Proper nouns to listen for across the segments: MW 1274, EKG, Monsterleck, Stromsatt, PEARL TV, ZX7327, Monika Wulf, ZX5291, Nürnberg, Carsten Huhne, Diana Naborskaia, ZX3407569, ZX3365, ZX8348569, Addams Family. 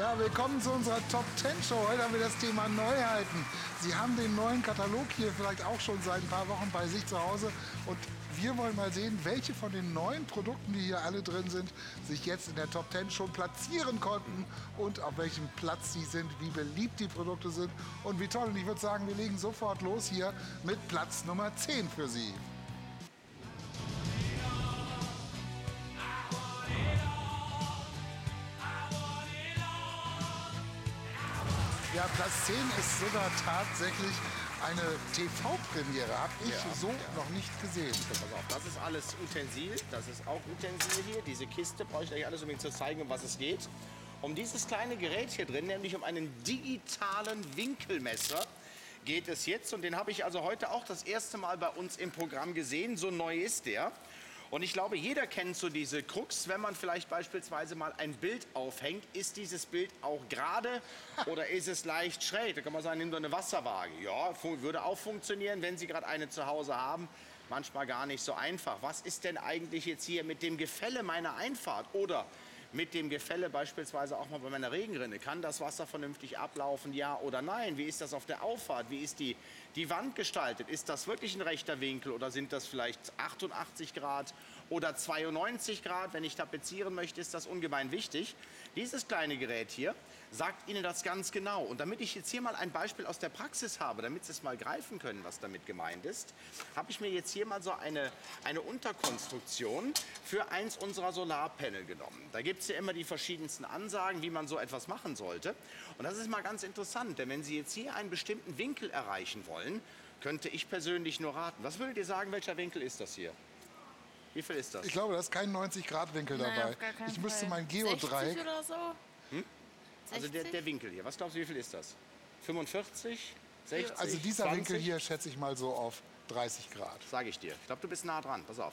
Ja, willkommen zu unserer Top 10 Show. Heute haben wir das Thema Neuheiten. Sie haben den neuen Katalog hier vielleicht auch schon seit ein paar Wochen bei sich zu Hause. Und wir wollen mal sehen, welche von den neuen Produkten, die hier alle drin sind, sich jetzt in der Top 10 schon platzieren konnten und auf welchem Platz sie sind, wie beliebt die Produkte sind und wie toll. Und ich würde sagen, wir legen sofort los hier mit Platz Nummer 10 für Sie. Ja, Platz 10 ist sogar tatsächlich eine TV-Premiere, habe ich noch nicht gesehen. Das ist alles Utensil, das ist auch Utensil hier. Diese Kiste brauche ich euch alles, um Ihnen zu zeigen, um was es geht. Um dieses kleine Gerät hier drin, nämlich um einen digitalen Winkelmesser, geht es jetzt. Und den habe ich also heute auch das erste Mal bei uns im Programm gesehen. So neu ist der. Und ich glaube, jeder kennt so diese Krux, wenn man vielleicht beispielsweise mal ein Bild aufhängt, ist dieses Bild auch gerade oder ist es leicht schräg? Da kann man sagen, nimm doch eine Wasserwaage. Ja, würde auch funktionieren, wenn Sie gerade eine zu Hause haben. Manchmal gar nicht so einfach. Was ist denn eigentlich jetzt hier mit dem Gefälle meiner Einfahrt oder mit dem Gefälle beispielsweise auch mal bei meiner Regenrinne? Kann das Wasser vernünftig ablaufen, ja oder nein? Wie ist das auf der Auffahrt? Wie ist die Wand gestaltet? Ist das wirklich ein rechter Winkel oder sind das vielleicht 88 Grad oder 92 Grad? Wenn ich tapezieren möchte, ist das ungemein wichtig. Dieses kleine Gerät hier sagt Ihnen das ganz genau. Und damit ich jetzt hier mal ein Beispiel aus der Praxis habe, damit Sie es mal greifen können, was damit gemeint ist, habe ich mir jetzt hier mal so eine Unterkonstruktion für eins unserer Solarpanel genommen. Da gibt es ja immer die verschiedensten Ansagen, wie man so etwas machen sollte. Und das ist mal ganz interessant, denn wenn Sie jetzt hier einen bestimmten Winkel erreichen wollen, könnte ich persönlich nur raten. Was würdet ihr sagen, welcher Winkel ist das hier? Wie viel ist das? Ich glaube, da ist kein 90-Grad-Winkel dabei. Ich müsste mein Geodreieck... 60 oder so? Hm? 60? Also der Winkel hier. Was glaubst du, wie viel ist das? 45? 60? Also dieser 20? Winkel hier schätze ich mal so auf 30 Grad. Sage ich dir. Ich glaube, du bist nah dran. Pass auf.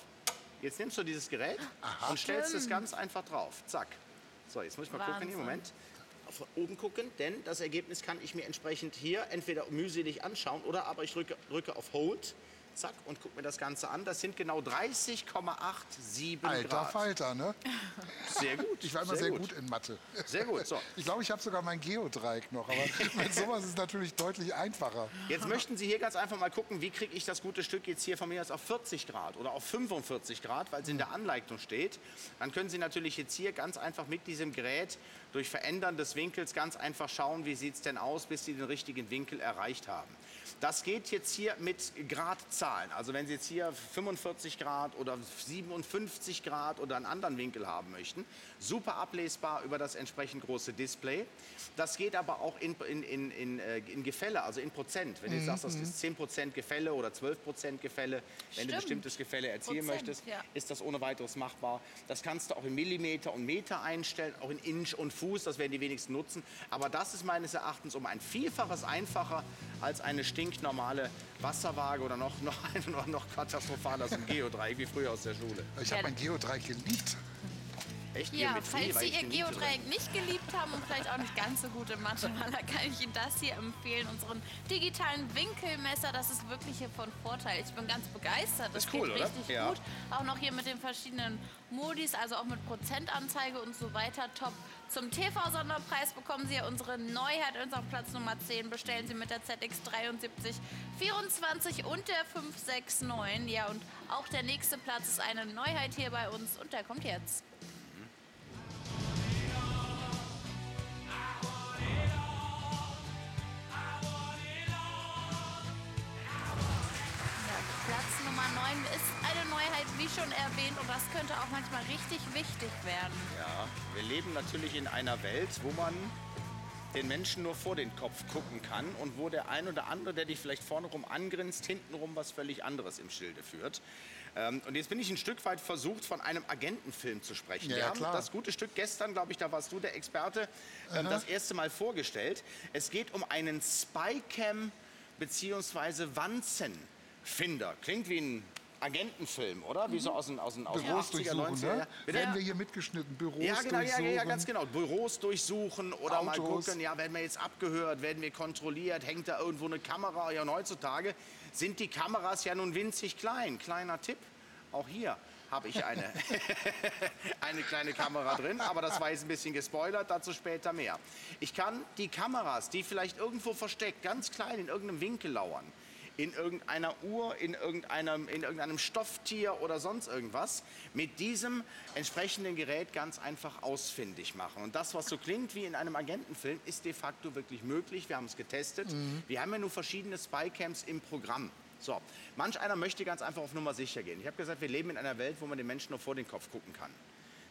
Jetzt nimmst du dieses Gerät und stellst es ganz einfach drauf. Zack. So, jetzt muss ich mal gucken. Moment. Von oben gucken, denn das Ergebnis kann ich mir entsprechend hier entweder mühselig anschauen oder aber ich drücke auf Hold, zack, und gucke mir das Ganze an. Das sind genau 30,87 Grad. Alter Falter, ne? Sehr gut. Ich war immer sehr gut in Mathe. Sehr gut, so. Ich glaube, ich habe sogar mein Geodreieck noch, aber mit sowas ist es natürlich deutlich einfacher. Jetzt möchten Sie hier ganz einfach mal gucken, wie kriege ich das gute Stück jetzt hier von mir aus auf 40 Grad oder auf 45 Grad, weil es in der Anleitung steht. Dann können Sie natürlich jetzt hier ganz einfach mit diesem Gerät durch Verändern des Winkels ganz einfach schauen, wie sieht es denn aus, bis Sie den richtigen Winkel erreicht haben. Das geht jetzt hier mit Gradzahlen. Also wenn Sie jetzt hier 45 Grad oder 57 Grad oder einen anderen Winkel haben möchten, super ablesbar über das entsprechend große Display. Das geht aber auch in Gefälle, also in Prozent. Wenn du sagst, das ist 10% Gefälle oder 12% Gefälle, wenn du bestimmtes Gefälle erzielen möchtest, ist das ohne weiteres machbar. Das kannst du auch in Millimeter und Meter einstellen, auch in Inch und Fuß, das werden die wenigsten nutzen. Aber das ist meines Erachtens um ein Vielfaches einfacher als eine stinknormale Wasserwaage oder noch katastrophaler als ein Geodreieck, wie früher aus der Schule. Ich habe mein Geodreieck geliebt. Echt? Ja, falls Sie Ihr Geodreieck nicht geliebt haben und vielleicht auch nicht ganz so gute Mathemaler, kann ich Ihnen das hier empfehlen, unseren digitalen Winkelmesser. Das ist wirklich hier von Vorteil. Ich bin ganz begeistert. Das ist cool, oder? Richtig gut. Auch noch hier mit den verschiedenen Modis, also auch mit Prozentanzeige und so weiter. Top. Zum TV-Sonderpreis bekommen Sie hier unsere Neuheit, unseren Platz Nummer 10. Bestellen Sie mit der ZX7324 und der 569. Ja, und auch der nächste Platz ist eine Neuheit hier bei uns und der kommt jetzt. Ist eine Neuheit, wie schon erwähnt, und das könnte auch manchmal richtig wichtig werden. Ja, wir leben natürlich in einer Welt, wo man den Menschen nur vor den Kopf gucken kann und wo der ein oder andere, der dich vielleicht vorne rum angrinst, hinten rum was völlig anderes im Schilde führt. Und jetzt bin ich ein Stück weit versucht, von einem Agentenfilm zu sprechen. Ja, wir haben das gute Stück gestern, glaube ich, da warst du der Experte, das erste Mal vorgestellt. Es geht um einen Spycam bzw. Wanzenfinder. Klingt wie ein Agentenfilm, oder? Wie so aus den 80er, 90er. Ne? Werden wir hier mitgeschnitten? Büros durchsuchen? Ja, ganz genau. Büros durchsuchen oder Autos. Mal gucken, ja, werden wir jetzt abgehört, werden wir kontrolliert, hängt da irgendwo eine Kamera? Ja, und heutzutage sind die Kameras ja nun winzig klein. Kleiner Tipp, auch hier. habe ich eine kleine Kamera drin, aber das war jetzt ein bisschen gespoilert, dazu später mehr. Ich kann die Kameras, die vielleicht irgendwo versteckt, ganz klein in irgendeinem Winkel lauern, in irgendeiner Uhr, in irgendeinem Stofftier oder sonst irgendwas, mit diesem entsprechenden Gerät ganz einfach ausfindig machen. Und das, was so klingt wie in einem Agentenfilm, ist de facto wirklich möglich. Wir haben es getestet. Wir haben ja nur verschiedene Spycams im Programm. So, manch einer möchte ganz einfach auf Nummer sicher gehen. Ich habe gesagt, wir leben in einer Welt, wo man den Menschen nur vor den Kopf gucken kann.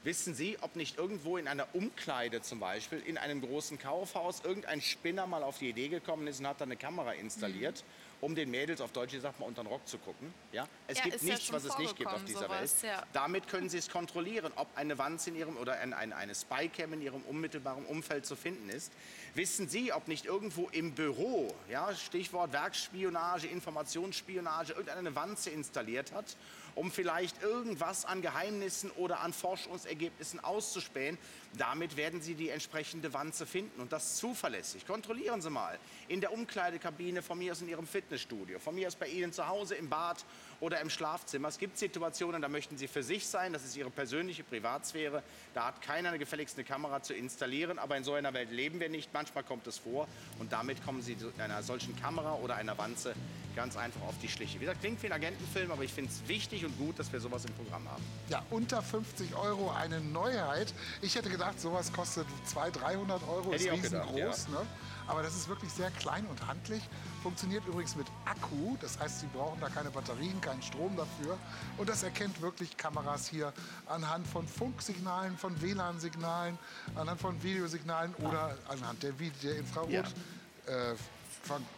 Wissen Sie, ob nicht irgendwo in einer Umkleide zum Beispiel, in einem großen Kaufhaus, irgendein Spinner mal auf die Idee gekommen ist und hat da eine Kamera installiert, um den Mädels, auf Deutsch gesagt, mal unter den Rock zu gucken? Ja? Es gibt nichts, was es nicht gibt auf dieser Welt. Ja. Damit können Sie es kontrollieren, ob eine Wanze in Ihrem oder eine Spycam in Ihrem unmittelbaren Umfeld zu finden ist. Wissen Sie, ob nicht irgendwo im Büro, ja, Stichwort Werksspionage, Informationsspionage, irgendeine Wanze installiert hat, um vielleicht irgendwas an Geheimnissen oder an Forschungsergebnissen auszuspähen? Damit werden Sie die entsprechende Wanze finden und das zuverlässig. Kontrollieren Sie mal in der Umkleidekabine, von mir aus in Ihrem Fitnessstudio, von mir aus bei Ihnen zu Hause, im Bad oder im Schlafzimmer. Es gibt Situationen, da möchten Sie für sich sein, das ist Ihre persönliche Privatsphäre. Da hat keiner eine gefälligste Kamera zu installieren, aber in so einer Welt leben wir nicht. Manchmal kommt es vor und damit kommen Sie mit einer solchen Kamera oder einer Wanze ganz einfach auf die Schliche. Wie gesagt, klingt wie ein Agentenfilm, aber ich finde es wichtig und gut, dass wir sowas im Programm haben. Ja, unter 50 €, eine Neuheit. Ich hätte gedacht, sowas kostet 200, 300 Euro, ist riesengroß. Gedacht, ja. Ne? Aber das ist wirklich sehr klein und handlich. Funktioniert übrigens mit Akku, das heißt, Sie brauchen da keine Batterien, keinen Strom dafür. Und das erkennt wirklich Kameras hier anhand von Funksignalen, von WLAN-Signalen, anhand von Videosignalen oder anhand der Infrarot. Ja.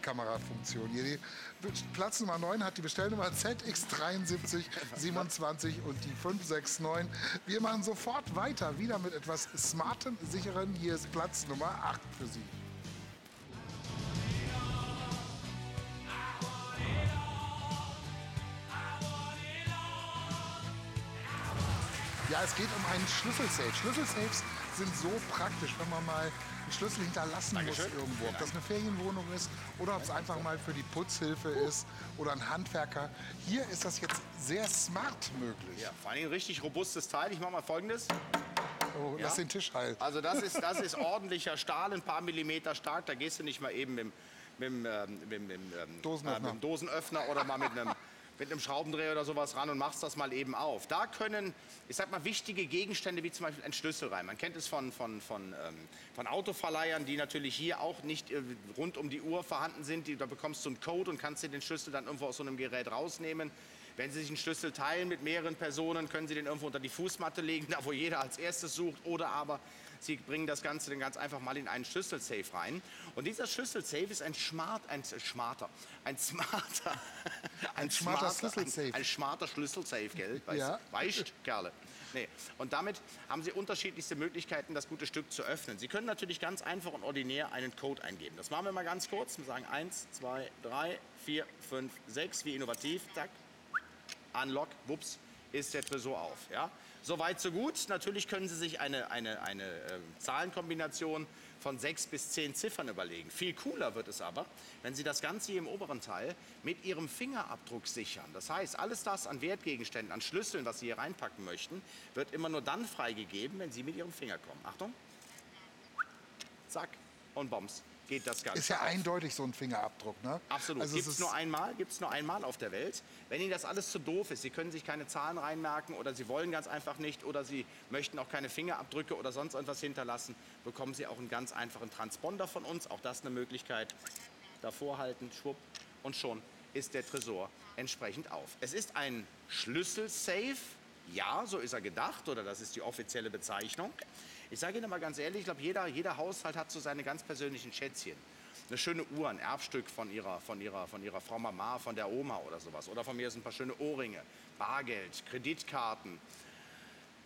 Kamerafunktion. Die Platz Nummer 9 hat die Bestellnummer ZX7327 und die 569. Wir machen sofort weiter, wieder mit etwas Smartem, Sicheren. Hier ist Platz Nummer 8 für Sie. Ja, es geht um einen Schlüsselsafe. Schlüsselsafes sind so praktisch, wenn man mal einen Schlüssel hinterlassen muss irgendwo. Ob das eine Ferienwohnung ist oder ob es einfach mal für die Putzhilfe ist oder ein Handwerker. Hier ist das jetzt sehr smart möglich. Ja, vor allem ein richtig robustes Teil. Ich mache mal Folgendes. Oh, ja. Lass den Tisch halt. Also das ist ordentlicher Stahl, ein paar Millimeter stark. Da gehst du nicht mal eben mit dem Dosenöffner oder mal mit einem Schraubendreher oder sowas ran und machst das mal eben auf. Da können, ich sag mal, wichtige Gegenstände wie zum Beispiel ein Schlüssel rein. Man kennt es von Autoverleihern, die natürlich hier auch nicht rund um die Uhr vorhanden sind. Da bekommst du einen Code und kannst dir den Schlüssel dann irgendwo aus so einem Gerät rausnehmen. Wenn Sie sich einen Schlüssel teilen mit mehreren Personen, können Sie den irgendwo unter die Fußmatte legen, da wo jeder als erstes sucht. Oder aber Sie bringen das Ganze dann ganz einfach mal in einen Schlüsselsafe rein. Und dieser Schlüsselsafe ist ein smarter Schlüsselsafe. Ein smarter Schlüsselsafe, gell? Weißt, Kerle. Nee. Und damit haben Sie unterschiedlichste Möglichkeiten, das gute Stück zu öffnen. Sie können natürlich ganz einfach und ordinär einen Code eingeben. Das machen wir mal ganz kurz. Wir sagen 1, 2, 3, 4, 5, 6. Wie innovativ. Zack. Unlock. Wups. Ist der Tresor auf. Ja? Soweit, so gut. Natürlich können Sie sich eine Zahlenkombination von 6 bis 10 Ziffern überlegen. Viel cooler wird es aber, wenn Sie das Ganze hier im oberen Teil mit Ihrem Fingerabdruck sichern. Das heißt, alles das an Wertgegenständen, an Schlüsseln, was Sie hier reinpacken möchten, wird immer nur dann freigegeben, wenn Sie mit Ihrem Finger kommen. Achtung. Zack. Und Bombs. Geht das Ganze. Ist ja eindeutig so ein Fingerabdruck, ne? Absolut. Also gibt's nur einmal auf der Welt. Wenn Ihnen das alles zu doof ist, Sie können sich keine Zahlen reinmerken oder Sie wollen ganz einfach nicht oder Sie möchten auch keine Fingerabdrücke oder sonst etwas hinterlassen, bekommen Sie auch einen ganz einfachen Transponder von uns. Auch das eine Möglichkeit. Davor halten, schwupp und schon ist der Tresor entsprechend auf. Es ist ein Schlüsselsafe. Ja, so ist er gedacht oder das ist die offizielle Bezeichnung. Ich sage Ihnen mal ganz ehrlich, ich glaube, jeder Haushalt hat so seine ganz persönlichen Schätzchen. Eine schöne Uhr, ein Erbstück von ihrer Frau Mama, von der Oma oder sowas. Oder von mir sind ein paar schöne Ohrringe, Bargeld, Kreditkarten.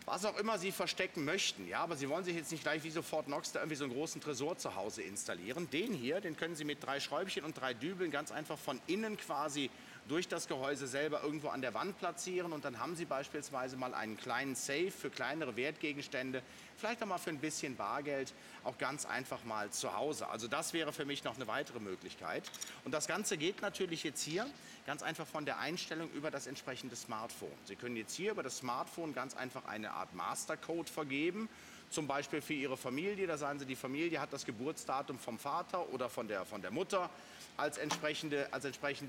Was auch immer Sie verstecken möchten. Ja, aber Sie wollen sich jetzt nicht gleich wie sofort Knox da irgendwie so einen großen Tresor zu Hause installieren. Den hier, den können Sie mit 3 Schräubchen und 3 Dübeln ganz einfach von innen quasi durch das Gehäuse selber irgendwo an der Wand platzieren und dann haben Sie beispielsweise mal einen kleinen Safe für kleinere Wertgegenstände, vielleicht auch mal für ein bisschen Bargeld, auch ganz einfach mal zu Hause. Also das wäre für mich noch eine weitere Möglichkeit. Und das Ganze geht natürlich jetzt hier ganz einfach von der Einstellung über das entsprechende Smartphone. Sie können jetzt hier über das Smartphone ganz einfach eine Art Mastercode vergeben, zum Beispiel für Ihre Familie. Da sagen Sie, die Familie hat das Geburtsdatum vom Vater oder von der Mutter als entsprechende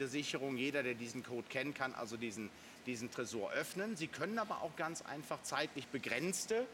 Sicherung. Jeder, der diesen Code kennt, kann also diesen Tresor öffnen. Sie können aber auch ganz einfach zeitlich begrenzte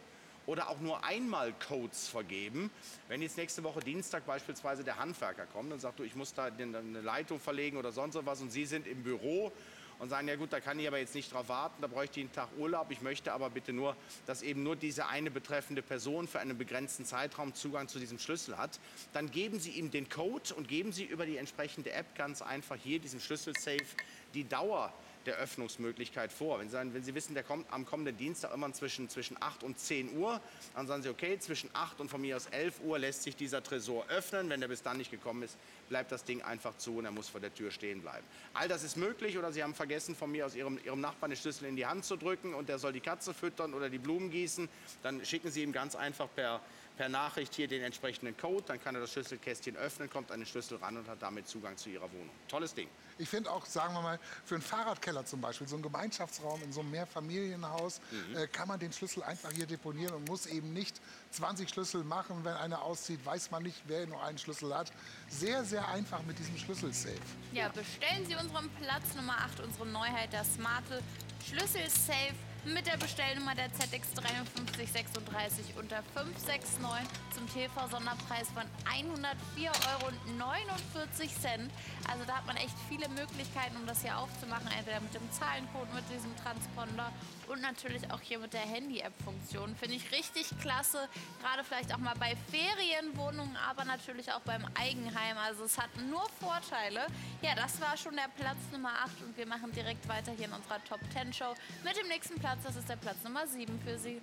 oder auch nur einmal Codes vergeben. Wenn jetzt nächste Woche Dienstag beispielsweise der Handwerker kommt und sagt, du, ich muss da eine Leitung verlegen oder sonst was und Sie sind im Büro und sagen, ja gut, da kann ich aber jetzt nicht drauf warten, da bräuchte ich einen Tag Urlaub, ich möchte aber bitte nur, dass eben nur diese eine betreffende Person für einen begrenzten Zeitraum Zugang zu diesem Schlüssel hat, dann geben Sie ihm den Code und geben Sie über die entsprechende App ganz einfach hier diesem Schlüsselsafe die Dauer der Öffnungsmöglichkeit vor. Wenn Sie wissen, der kommt am kommenden Dienstag immer zwischen 8 und 10 Uhr, dann sagen Sie, okay, zwischen 8 und von mir aus 11 Uhr lässt sich dieser Tresor öffnen. Wenn der bis dann nicht gekommen ist, bleibt das Ding einfach zu und er muss vor der Tür stehen bleiben. All das ist möglich oder Sie haben vergessen, von mir aus Ihrem Nachbarn den Schlüssel in die Hand zu drücken und der soll die Katze füttern oder die Blumen gießen. Dann schicken Sie ihm ganz einfach per Nachricht hier den entsprechenden Code, dann kann er das Schlüsselkästchen öffnen, kommt an den Schlüssel ran und hat damit Zugang zu Ihrer Wohnung. Tolles Ding. Ich finde auch, sagen wir mal, für einen Fahrradkeller zum Beispiel, so einen Gemeinschaftsraum in so einem Mehrfamilienhaus, kann man den Schlüssel einfach hier deponieren und muss eben nicht 20 Schlüssel machen. Wenn einer auszieht, weiß man nicht, wer nur einen Schlüssel hat. Sehr, sehr einfach mit diesem Schlüsselsafe. Ja, bestellen Sie unseren Platz Nummer 8, unsere Neuheit, der smarte Schlüsselsafe. Mit der Bestellnummer der ZX5336 unter 569 zum TV-Sonderpreis von 104,49 €. Also da hat man echt viele Möglichkeiten, um das hier aufzumachen. Entweder mit dem Zahlencode, mit diesem Transponder und natürlich auch hier mit der Handy-App-Funktion. Finde ich richtig klasse, gerade vielleicht auch mal bei Ferienwohnungen, aber natürlich auch beim Eigenheim. Also es hat nur Vorteile. Ja, das war schon der Platz Nummer 8 und wir machen direkt weiter hier in unserer Top-10-Show mit dem nächsten Platz. Das ist der Platz Nummer 7 für Sie.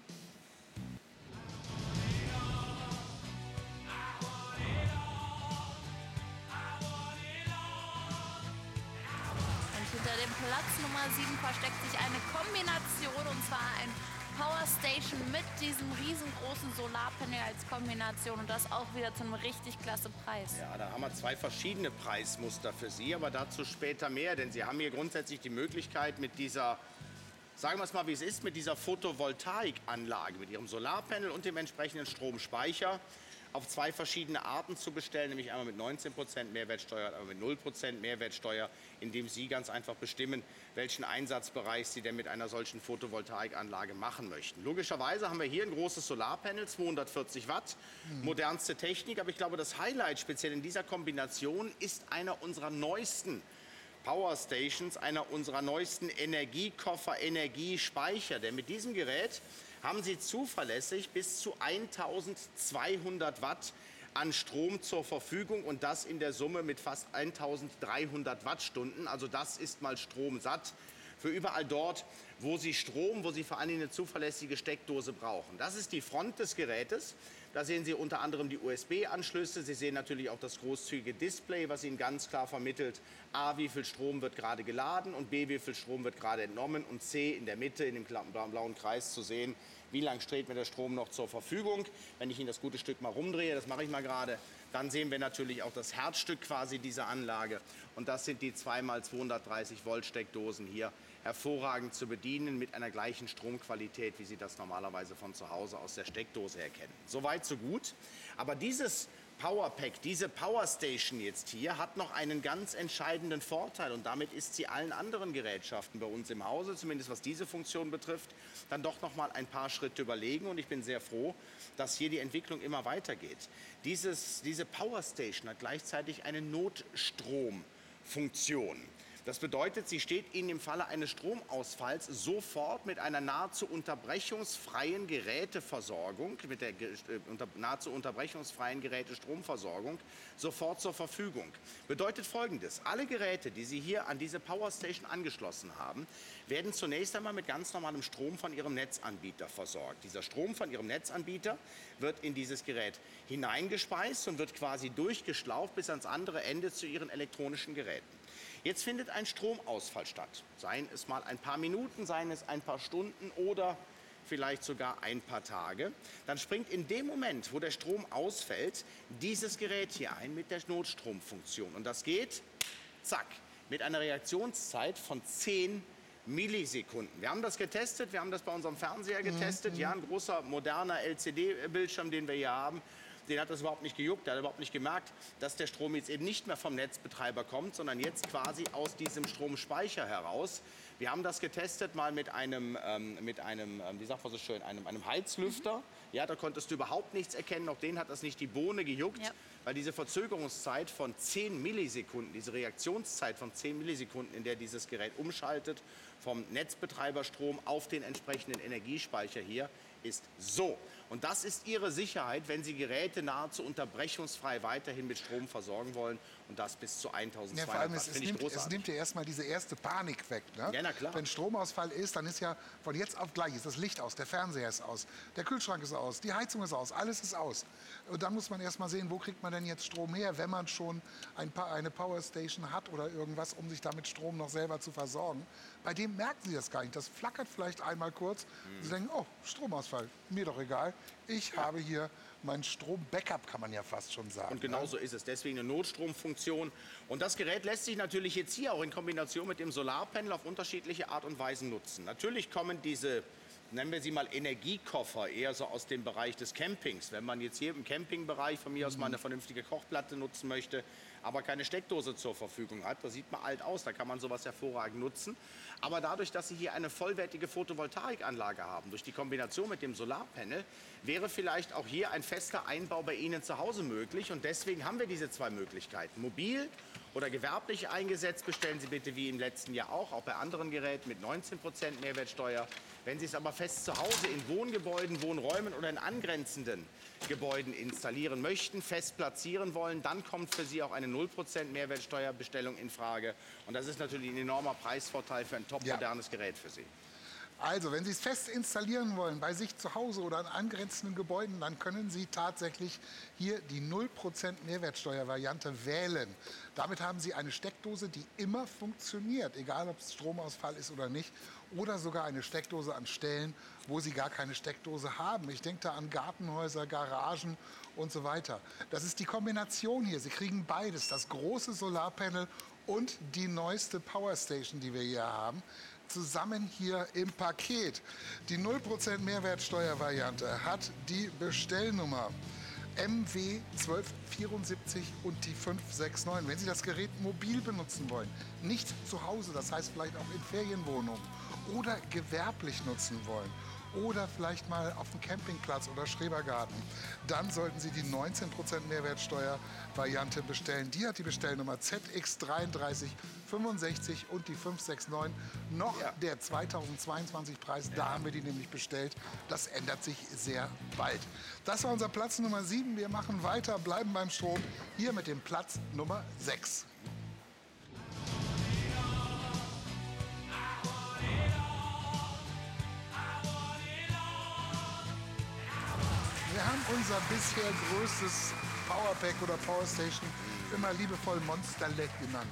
Hinter dem Platz Nummer 7 versteckt sich eine Kombination, und zwar ein Power Station mit diesem riesengroßen Solarpanel als Kombination und das auch wieder zu einem richtig klasse Preis. Ja, da haben wir zwei verschiedene Preismuster für Sie, aber dazu später mehr, denn Sie haben hier grundsätzlich die Möglichkeit mit dieser, sagen wir es mal, wie es ist, mit dieser Photovoltaikanlage, mit Ihrem Solarpanel und dem entsprechenden Stromspeicher auf zwei verschiedene Arten zu bestellen, nämlich einmal mit 19% Mehrwertsteuer, einmal mit 0% Mehrwertsteuer, indem Sie ganz einfach bestimmen, welchen Einsatzbereich Sie denn mit einer solchen Photovoltaikanlage machen möchten. Logischerweise haben wir hier ein großes Solarpanel, 240 Watt, modernste Technik, aber ich glaube, das Highlight speziell in dieser Kombination ist einer unserer neuesten Power Stations, einer unserer neuesten Energiekoffer, Energiespeicher. Denn mit diesem Gerät haben Sie zuverlässig bis zu 1200 Watt an Strom zur Verfügung und das in der Summe mit fast 1300 Wattstunden. Also das ist mal Strom satt für überall dort, wo Sie Strom, wo Sie vor allem eine zuverlässige Steckdose brauchen. Das ist die Front des Gerätes. Da sehen Sie unter anderem die USB-Anschlüsse. Sie sehen natürlich auch das großzügige Display, was Ihnen ganz klar vermittelt, A, wie viel Strom wird gerade geladen und B, wie viel Strom wird gerade entnommen und C, in der Mitte, in dem blauen Kreis zu sehen, wie lange steht mir der Strom noch zur Verfügung. Wenn ich Ihnen das gute Stück mal rumdrehe, das mache ich mal gerade, dann sehen wir natürlich auch das Herzstück quasi dieser Anlage. Und das sind die 2x230 Volt Steckdosen hier hervorragend zu bedienen mit einer gleichen Stromqualität, wie Sie das normalerweise von zu Hause aus der Steckdose her kennen. Soweit, so gut. Aber dieses Powerpack, diese Powerstation jetzt hier, hat noch einen ganz entscheidenden Vorteil und damit ist sie allen anderen Gerätschaften bei uns im Hause, zumindest was diese Funktion betrifft, dann doch noch mal ein paar Schritte überlegen und ich bin sehr froh, dass hier die Entwicklung immer weitergeht. Diese Powerstation hat gleichzeitig eine Notstromfunktion. Das bedeutet, sie steht Ihnen im Falle eines Stromausfalls sofort mit einer nahezu unterbrechungsfreien Geräteversorgung, mit der nahezu unterbrechungsfreien Gerätestromversorgung sofort zur Verfügung. Bedeutet Folgendes: Alle Geräte, die Sie hier an diese Powerstation angeschlossen haben, werden zunächst einmal mit ganz normalem Strom von Ihrem Netzanbieter versorgt. Dieser Strom von Ihrem Netzanbieter wird in dieses Gerät hineingespeist und wird quasi durchgeschlauft bis ans andere Ende zu Ihren elektronischen Geräten. Jetzt findet ein Stromausfall statt. Seien es mal ein paar Minuten, seien es ein paar Stunden oder vielleicht sogar ein paar Tage. Dann springt in dem Moment, wo der Strom ausfällt, dieses Gerät hier ein mit der Notstromfunktion. Und das geht, zack, mit einer Reaktionszeit von 10 Millisekunden. Wir haben das getestet, wir haben das bei unserem Fernseher getestet. Ja, ein großer, moderner LCD-Bildschirm, den wir hier haben. Den hat das überhaupt nicht gejuckt, der hat überhaupt nicht gemerkt, dass der Strom jetzt eben nicht mehr vom Netzbetreiber kommt, sondern jetzt quasi aus diesem Stromspeicher heraus. Wir haben das getestet mal mit einem wie sagt man so schön, einem Heizlüfter. Ja, da konntest du überhaupt nichts erkennen, auch den hat das nicht die Bohne gejuckt, ja, weil diese Verzögerungszeit von 10 Millisekunden, diese Reaktionszeit von 10 Millisekunden, in der dieses Gerät umschaltet, vom Netzbetreiberstrom auf den entsprechenden Energiespeicher hier, ist so. Und das ist Ihre Sicherheit, wenn Sie Geräte nahezu unterbrechungsfrei weiterhin mit Strom versorgen wollen. Und das bis zu 1200 Watt. Ja, vor allem es nimmt ja erstmal diese erste Panik weg. Ne? Ja, na klar. Wenn Stromausfall ist, dann ist ja von jetzt auf gleich ist das Licht aus, der Fernseher ist aus, der Kühlschrank ist aus, die Heizung ist aus, alles ist aus. Und dann muss man erstmal sehen, wo kriegt man denn jetzt Strom her, wenn man schon eine Powerstation hat oder irgendwas, um sich damit Strom noch selber zu versorgen. Bei dem merken Sie das gar nicht. Das flackert vielleicht einmal kurz. Sie denken, oh, Stromausfall, mir doch egal. Ich habe hier mein Strom-Backup, kann man ja fast schon sagen. Und genau so ist es. Deswegen eine Notstromfunktion. Und das Gerät lässt sich natürlich jetzt hier auch in Kombination mit dem Solarpanel auf unterschiedliche Art und Weisen nutzen. Natürlich kommen diese, nennen wir sie mal Energiekoffer, eher so aus dem Bereich des Campings. Wenn man jetzt hier im Campingbereich von mir aus mal eine vernünftige Kochplatte nutzen möchte, aber keine Steckdose zur Verfügung hat, da sieht man alt aus, da kann man sowas hervorragend nutzen. Aber dadurch, dass Sie hier eine vollwertige Photovoltaikanlage haben, durch die Kombination mit dem Solarpanel, wäre vielleicht auch hier ein fester Einbau bei Ihnen zu Hause möglich. Und deswegen haben wir diese zwei Möglichkeiten. Mobil oder gewerblich eingesetzt, bestellen Sie bitte wie im letzten Jahr auch bei anderen Geräten mit 19% Mehrwertsteuer. Wenn Sie es aber fest zu Hause in Wohngebäuden, Wohnräumen oder in angrenzenden Gebäuden installieren möchten, fest platzieren wollen, dann kommt für Sie auch eine 0% Mehrwertsteuerbestellung in Frage. Und das ist natürlich ein enormer Preisvorteil für ein topmodernes Gerät für Sie. Also, wenn Sie es fest installieren wollen, bei sich zu Hause oder an angrenzenden Gebäuden, dann können Sie tatsächlich hier die 0% Mehrwertsteuer-Variante wählen. Damit haben Sie eine Steckdose, die immer funktioniert, egal ob es Stromausfall ist oder nicht. Oder sogar eine Steckdose an Stellen, wo Sie gar keine Steckdose haben. Ich denke da an Gartenhäuser, Garagen und so weiter. Das ist die Kombination hier. Sie kriegen beides, das große Solarpanel und die neueste Powerstation, die wir hier haben, zusammen hier im Paket. Die 0% Mehrwertsteuer-Variante hat die Bestellnummer MW 1274 und die 569. Wenn Sie das Gerät mobil benutzen wollen, nicht zu Hause, das heißt vielleicht auch in Ferienwohnungen oder gewerblich nutzen wollen oder vielleicht mal auf dem Campingplatz oder Schrebergarten, dann sollten Sie die 19% Mehrwertsteuer-Variante bestellen. Die hat die Bestellnummer ZX3365 und die 569. Noch der 2022-Preis, da haben wir die nämlich bestellt. Das ändert sich sehr bald. Das war unser Platz Nummer 7. Wir machen weiter, bleiben beim Strom. Hier mit dem Platz Nummer 6. Wir haben unser bisher größtes Powerpack oder Powerstation immer liebevoll Monsterleck genannt.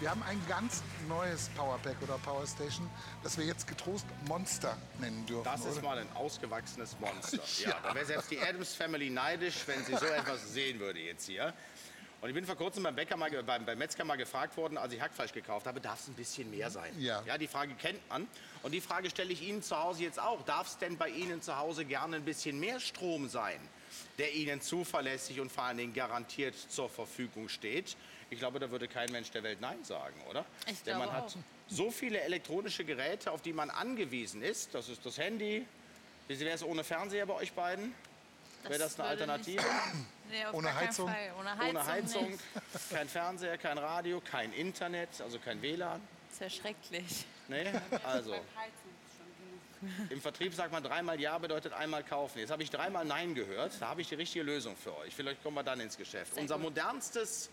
Wir haben ein ganz neues Powerpack oder Powerstation, das wir jetzt getrost Monster nennen dürfen. Das ist mal ein ausgewachsenes Monster. Ja, da wäre selbst die Addams Family neidisch, wenn sie so etwas sehen würde jetzt hier. Und ich bin vor kurzem beim Metzger mal gefragt worden, als ich Hackfleisch gekauft habe, darf es ein bisschen mehr sein? Ja. Ja, die Frage kennt man. Und die Frage stelle ich Ihnen zu Hause jetzt auch. Darf es denn bei Ihnen zu Hause gerne ein bisschen mehr Strom sein, der Ihnen zuverlässig und vor allen Dingen garantiert zur Verfügung steht? Ich glaube, da würde kein Mensch der Welt Nein sagen, oder? Ich glaube auch. Denn man hat so viele elektronische Geräte, auf die man angewiesen ist. Das ist das Handy. Wie wäre es ohne Fernseher bei euch beiden? Wäre das eine Alternative? Nee, ohne Heizung. Ohne Heizung, kein Fernseher, kein Radio, kein Internet, also kein WLAN. Das ist ja schrecklich. Nee, also. Im Vertrieb sagt man, dreimal Ja bedeutet einmal kaufen. Jetzt habe ich dreimal Nein gehört, da habe ich die richtige Lösung für euch. Vielleicht kommen wir dann ins Geschäft. Unser modernstes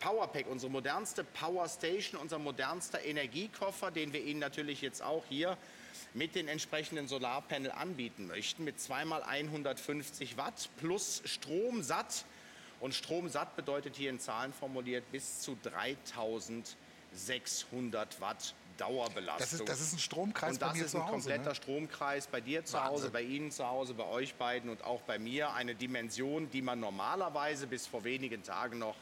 Powerpack, unsere modernste Powerstation, unser modernster Energiekoffer, den wir Ihnen natürlich jetzt auch hier mit den entsprechenden Solarpanel anbieten möchten, mit 2x150 Watt plus Stromsatt. Und Stromsatt bedeutet hier in Zahlen formuliert bis zu 3000 600 Watt Dauerbelastung. Das ist ein Stromkreis bei mir zu Hause. Das ist ein kompletter Stromkreis bei dir zu Hause, bei Ihnen zu Hause, bei euch beiden und auch bei mir. Eine Dimension, die man normalerweise bis vor wenigen Tagen noch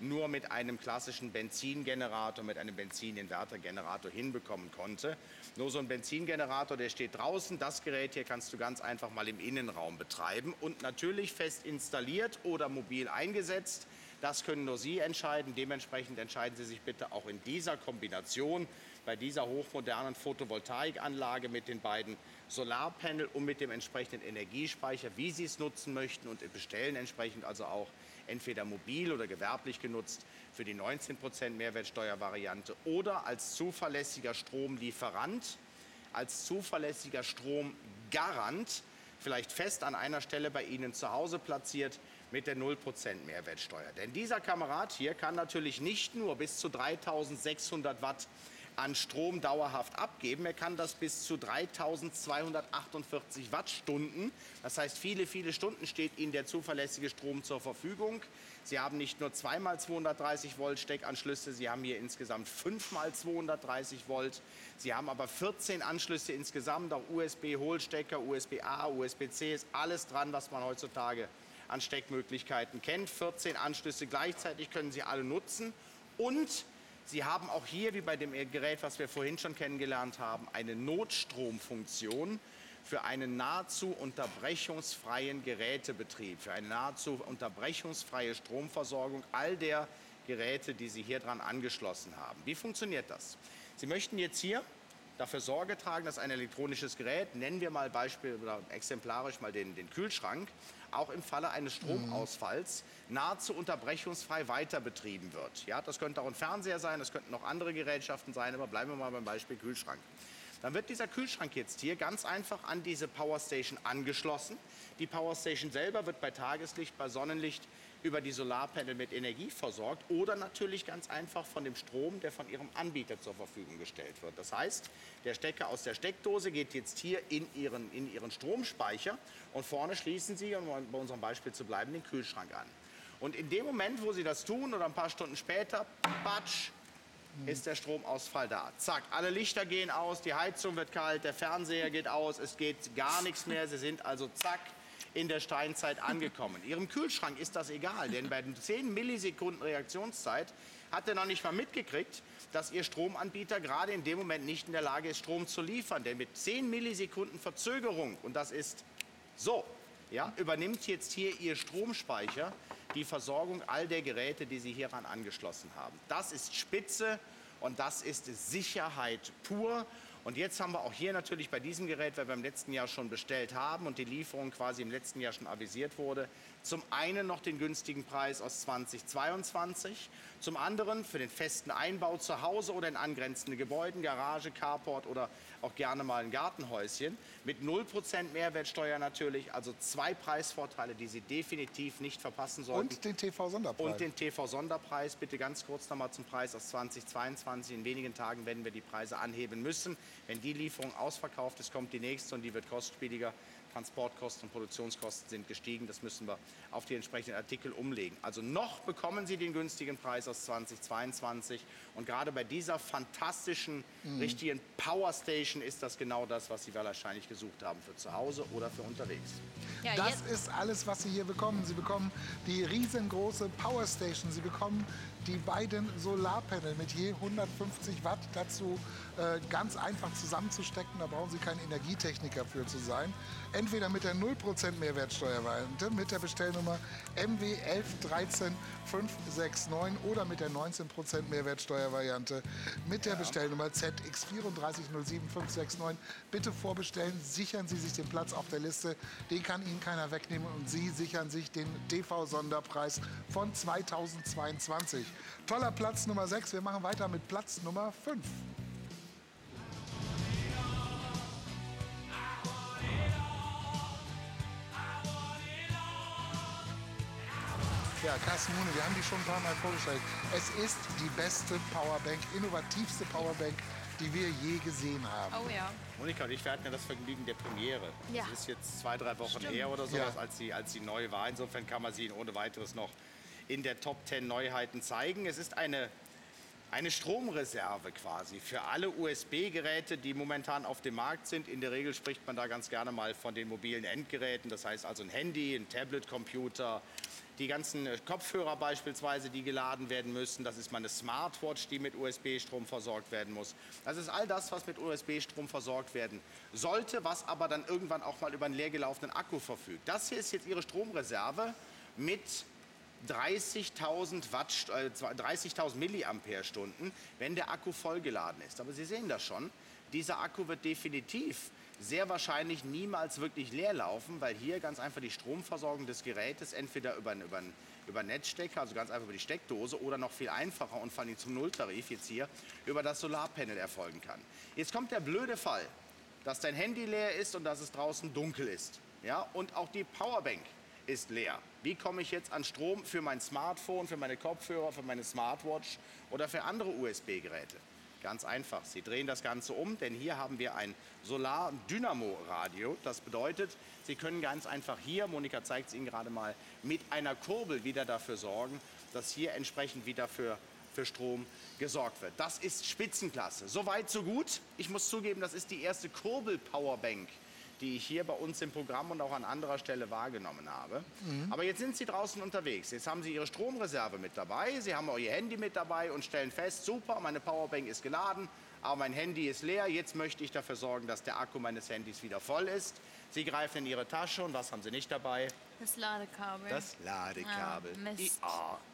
nur mit einem klassischen Benzingenerator, mit einem Benzininvertergenerator hinbekommen konnte. Nur so ein Benzingenerator, der steht draußen. Das Gerät hier kannst du ganz einfach mal im Innenraum betreiben und natürlich fest installiert oder mobil eingesetzt. Das können nur Sie entscheiden. Dementsprechend entscheiden Sie sich bitte auch in dieser Kombination, bei dieser hochmodernen Photovoltaikanlage mit den beiden Solarpanel und mit dem entsprechenden Energiespeicher, wie Sie es nutzen möchten und bestellen entsprechend also auch entweder mobil oder gewerblich genutzt für die 19% Mehrwertsteuervariante oder als zuverlässiger Stromlieferant, als zuverlässiger Stromgarant, vielleicht fest an einer Stelle bei Ihnen zu Hause platziert mit der 0% Mehrwertsteuer. Denn dieser Kamerad hier kann natürlich nicht nur bis zu 3600 Watt an Strom dauerhaft abgeben. Er kann das bis zu 3.248 Wattstunden. Das heißt, viele, viele Stunden steht Ihnen der zuverlässige Strom zur Verfügung. Sie haben nicht nur 2x230 Volt Steckanschlüsse, Sie haben hier insgesamt 5x230 Volt. Sie haben aber 14 Anschlüsse insgesamt, auch USB-Hohlstecker, USB-A, USB-C, ist alles dran, was man heutzutage an Steckmöglichkeiten kennt. 14 Anschlüsse gleichzeitig können Sie alle nutzen und Sie haben auch hier, wie bei dem Gerät, was wir vorhin schon kennengelernt haben, eine Notstromfunktion für einen nahezu unterbrechungsfreien Gerätebetrieb, für eine nahezu unterbrechungsfreie Stromversorgung all der Geräte, die Sie hier dran angeschlossen haben. Wie funktioniert das? Sie möchten jetzt hier dafür Sorge tragen, dass ein elektronisches Gerät, nennen wir mal Beispiel oder exemplarisch mal den Kühlschrank, auch im Falle eines Stromausfalls nahezu unterbrechungsfrei weiterbetrieben wird. Ja, das könnte auch ein Fernseher sein, das könnten auch andere Gerätschaften sein, aber bleiben wir mal beim Beispiel Kühlschrank. Dann wird dieser Kühlschrank jetzt hier ganz einfach an diese Powerstation angeschlossen. Die Powerstation selber wird bei Tageslicht, bei Sonnenlicht über die Solarpanel mit Energie versorgt oder natürlich ganz einfach von dem Strom, der von Ihrem Anbieter zur Verfügung gestellt wird. Das heißt, der Stecker aus der Steckdose geht jetzt hier in Ihren Stromspeicher und vorne schließen Sie, um bei unserem Beispiel zu bleiben, den Kühlschrank an. Und in dem Moment, wo Sie das tun oder ein paar Stunden später, patsch, ist der Stromausfall da. Zack, alle Lichter gehen aus, die Heizung wird kalt, der Fernseher geht aus, es geht gar nichts mehr. Sie sind also zack in der Steinzeit angekommen. Ihrem Kühlschrank ist das egal, denn bei den 10 Millisekunden Reaktionszeit hat er noch nicht mal mitgekriegt, dass Ihr Stromanbieter gerade in dem Moment nicht in der Lage ist, Strom zu liefern. Denn mit 10 Millisekunden Verzögerung, und das ist so, ja, übernimmt jetzt hier Ihr Stromspeicher die Versorgung all der Geräte, die Sie hieran angeschlossen haben. Das ist Spitze und das ist Sicherheit pur. Und jetzt haben wir auch hier natürlich bei diesem Gerät, weil wir im letzten Jahr schon bestellt haben und die Lieferung quasi im letzten Jahr schon avisiert wurde, zum einen noch den günstigen Preis aus 2022, zum anderen für den festen Einbau zu Hause oder in angrenzende Gebäuden, Garage, Carport oder auch gerne mal ein Gartenhäuschen, mit 0% Mehrwertsteuer natürlich, also 2 Preisvorteile, die Sie definitiv nicht verpassen sollten. Und den TV-Sonderpreis. Und den TV-Sonderpreis, bitte ganz kurz nochmal zum Preis aus 2022, in wenigen Tagen werden wir die Preise anheben müssen. Wenn die Lieferung ausverkauft ist, kommt die nächste und die wird kostspieliger. Transportkosten und Produktionskosten sind gestiegen. Das müssen wir auf die entsprechenden Artikel umlegen. Also noch bekommen Sie den günstigen Preis aus 2022. Und gerade bei dieser fantastischen, richtigen Powerstation ist das genau das, was Sie wahrscheinlich gesucht haben für zu Hause oder für unterwegs. Ja, das ist alles, was Sie hier bekommen. Sie bekommen die riesengroße Powerstation. Sie bekommen die beiden Solarpanel mit je 150 Watt dazu, ganz einfach zusammenzustecken. Da brauchen Sie kein Energietechniker für zu sein. Entweder mit der 0% Mehrwertsteuervariante mit der Bestellnummer MW 113569 oder mit der 19% Mehrwertsteuervariante mit der Bestellnummer ZX3407569. Bitte vorbestellen, sichern Sie sich den Platz auf der Liste. Den kann Ihnen keiner wegnehmen und Sie sichern sich den TV-Sonderpreis von 2022. Toller Platz Nummer 6. Wir machen weiter mit Platz Nummer 5. Ja, Carsten Huhne, wir haben die schon ein paar Mal vorgestellt. Es ist die beste Powerbank, innovativste Powerbank, die wir je gesehen haben. Oh ja. Monika und ich, wir hatten ja das Vergnügen der Premiere. Ja. Das ist jetzt 2, 3 Wochen her oder so, als sie neu war. Insofern kann man sie ohne weiteres noch in der Top 10 Neuheiten zeigen. Es ist eine eine Stromreserve quasi für alle USB-Geräte, die momentan auf dem Markt sind. In der Regel spricht man da ganz gerne mal von den mobilen Endgeräten, das heißt also ein Handy, ein Tablet, Computer, die ganzen Kopfhörer beispielsweise, die geladen werden müssen. Das ist meine Smartwatch, die mit USB-Strom versorgt werden muss. Das ist all das, was mit USB-Strom versorgt werden sollte, was aber dann irgendwann auch mal über einen leergelaufenen Akku verfügt. Das hier ist jetzt Ihre Stromreserve mit 30.000 Milliampere-Stunden, wenn der Akku vollgeladen ist. Aber Sie sehen das schon, dieser Akku wird definitiv sehr wahrscheinlich niemals wirklich leer laufen, weil hier ganz einfach die Stromversorgung des Gerätes entweder über Netzstecker, also ganz einfach über die Steckdose, oder noch viel einfacher und vor allem zum Nulltarif jetzt hier über das Solarpanel erfolgen kann. Jetzt kommt der blöde Fall, dass dein Handy leer ist und dass es draußen dunkel ist. Ja? Und auch die Powerbank ist leer. Wie komme ich jetzt an Strom für mein Smartphone, für meine Kopfhörer, für meine Smartwatch oder für andere USB-Geräte? Ganz einfach, Sie drehen das Ganze um, denn hier haben wir ein Solar-Dynamo-Radio. Das bedeutet, Sie können ganz einfach hier, Monika zeigt es Ihnen gerade mal, mit einer Kurbel wieder dafür sorgen, dass hier entsprechend wieder für Strom gesorgt wird. Das ist Spitzenklasse. Soweit, so gut. Ich muss zugeben, das ist die erste Kurbel-Powerbank, die ich hier bei uns im Programm und auch an anderer Stelle wahrgenommen habe. Aber jetzt sind Sie draußen unterwegs. Jetzt haben Sie Ihre Stromreserve mit dabei, Sie haben auch Ihr Handy mit dabei und stellen fest, super, meine Powerbank ist geladen, aber mein Handy ist leer. Jetzt möchte ich dafür sorgen, dass der Akku meines Handys wieder voll ist. Sie greifen in Ihre Tasche und was haben Sie nicht dabei? Das Ladekabel. Das Ladekabel. Ja, Mist.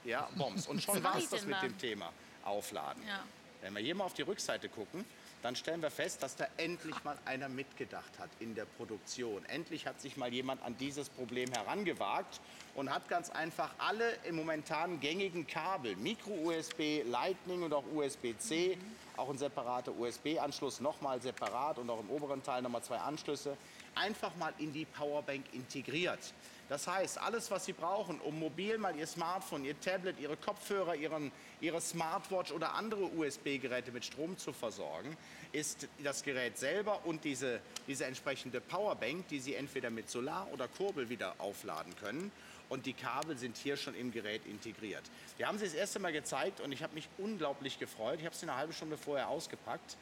Ja, Bombs. Und schon war es das mit dem Thema Aufladen. Ja. Wenn wir hier mal auf die Rückseite gucken, dann stellen wir fest, dass da endlich mal einer mitgedacht hat in der Produktion. Endlich hat sich mal jemand an dieses Problem herangewagt und hat ganz einfach alle im momentan gängigen Kabel, Micro-USB, Lightning und auch USB-C, auch ein separater USB-Anschluss, nochmal separat und auch im oberen Teil nochmal zwei Anschlüsse, einfach mal in die Powerbank integriert. Das heißt, alles, was Sie brauchen, um mobil mal Ihr Smartphone, Ihr Tablet, Ihre Kopfhörer, Ihre Smartwatch oder andere USB-Geräte mit Strom zu versorgen, ist das Gerät selber und diese entsprechende Powerbank, die Sie entweder mit Solar oder Kurbel wieder aufladen können. Und die Kabel sind hier schon im Gerät integriert. Wir haben sie das erste Mal gezeigt und ich habe mich unglaublich gefreut. Ich habe sie eine halbe Stunde vorher ausgepackt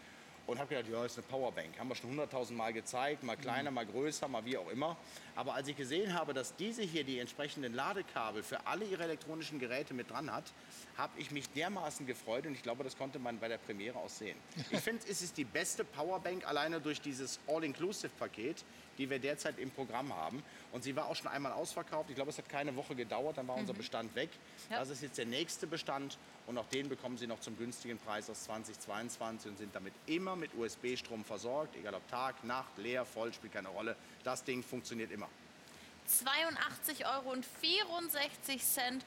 und habe gedacht, ja, das ist eine Powerbank. Haben wir schon 100.000 Mal gezeigt, mal kleiner, mal größer, mal wie auch immer. Aber als ich gesehen habe, dass diese hier die entsprechenden Ladekabel für alle ihre elektronischen Geräte mit dran hat, habe ich mich dermaßen gefreut und ich glaube, das konnte man bei der Premiere auch sehen. Ich finde, es ist die beste Powerbank alleine durch dieses All-Inclusive-Paket, die wir derzeit im Programm haben. Und sie war auch schon einmal ausverkauft. Ich glaube, es hat keine Woche gedauert, dann war unser Bestand weg. Ja. Das ist jetzt der nächste Bestand und auch den bekommen Sie noch zum günstigen Preis aus 2022 und sind damit immer mit USB-Strom versorgt. Egal ob Tag, Nacht, leer, voll, spielt keine Rolle. Das Ding funktioniert immer. 82,64 €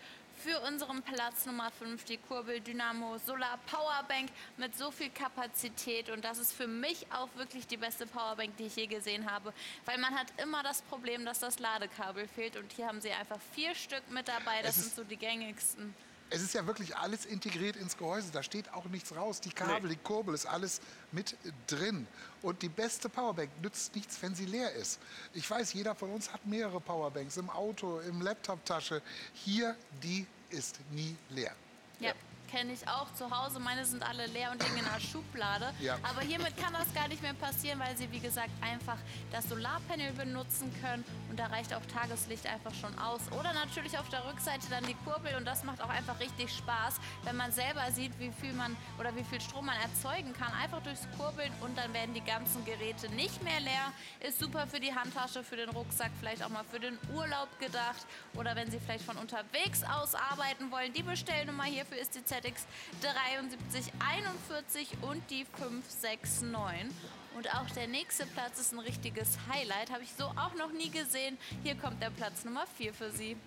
für unseren Platz Nummer 5, die Kurbel Dynamo Solar Powerbank mit so viel Kapazität. Und das ist für mich auch wirklich die beste Powerbank, die ich je gesehen habe. Weil man hat immer das Problem, dass das Ladekabel fehlt. Und hier haben sie einfach 4 Stück mit dabei. Das sind so die gängigsten. Es ist ja wirklich alles integriert ins Gehäuse. Da steht auch nichts raus. Die Kabel, die Kurbel ist alles mit drin. Und die beste Powerbank nützt nichts, wenn sie leer ist. Ich weiß, jeder von uns hat mehrere Powerbanks im Auto, im Laptop-Tasche. Hier, die ist nie leer. Ja, kenne ich auch zu Hause. Meine sind alle leer und liegen in einer Schublade. Ja. Aber hiermit kann das gar nicht mehr passieren, weil sie, wie gesagt, einfach das Solarpanel benutzen können. Und da reicht auch Tageslicht einfach schon aus. Oder natürlich auf der Rückseite dann die Kurbel. Und das macht auch einfach richtig Spaß, wenn man selber sieht, wie viel Strom man erzeugen kann. Einfach durchs Kurbeln und dann werden die ganzen Geräte nicht mehr leer. Ist super für die Handtasche, für den Rucksack, vielleicht auch mal für den Urlaub gedacht. Oder wenn Sie vielleicht von unterwegs aus arbeiten wollen. Die Bestellnummer hierfür ist die ZX7341 und die 569. Und auch der nächste Platz ist ein richtiges Highlight. Habe ich so auch noch nie gesehen. Hier kommt der Platz Nummer 4 für Sie.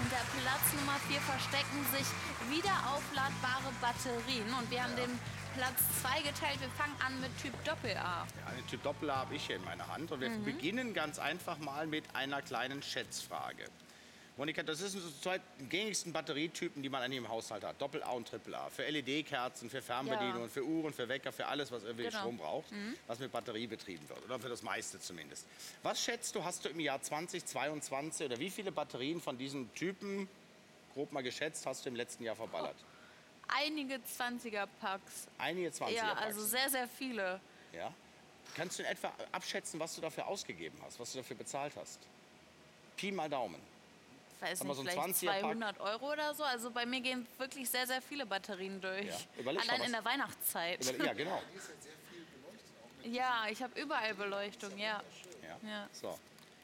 Unter Platz Nummer 4 verstecken sich wieder aufladbare Batterien. Und wir haben den Platz 2 geteilt. Wir fangen an mit Typ Doppel-A. Ja, den Typ Doppel-A habe ich hier in meiner Hand. Und wir beginnen ganz einfach mal mit einer kleinen Schätzfrage. Monika, das sind so zwei gängigsten Batterietypen, die man an jedem Haushalt hat. Doppel-A und Triple-A. Für LED-Kerzen, für Fernbedienungen, ja, für Uhren, für Wecker, für alles, was irgendwie genau Strom braucht, was mit Batterie betrieben wird. Oder für das meiste zumindest. Was schätzt du, hast du im Jahr 2022 oder wie viele Batterien von diesen Typen, grob mal geschätzt, hast du im letzten Jahr verballert? Oh. Einige 20er-Packs. Einige 20er-Packs. Ja, also sehr, sehr viele. Ja. Kannst du in etwa abschätzen, was du dafür ausgegeben hast, was du dafür bezahlt hast? Pi mal Daumen. Ich weiß nicht, so vielleicht 200 € oder so. Also bei mir gehen wirklich sehr, sehr viele Batterien durch. Ja. Allein in der Weihnachtszeit. Ja, genau. Ja, ich habe überall Beleuchtung, ja. Ja. So.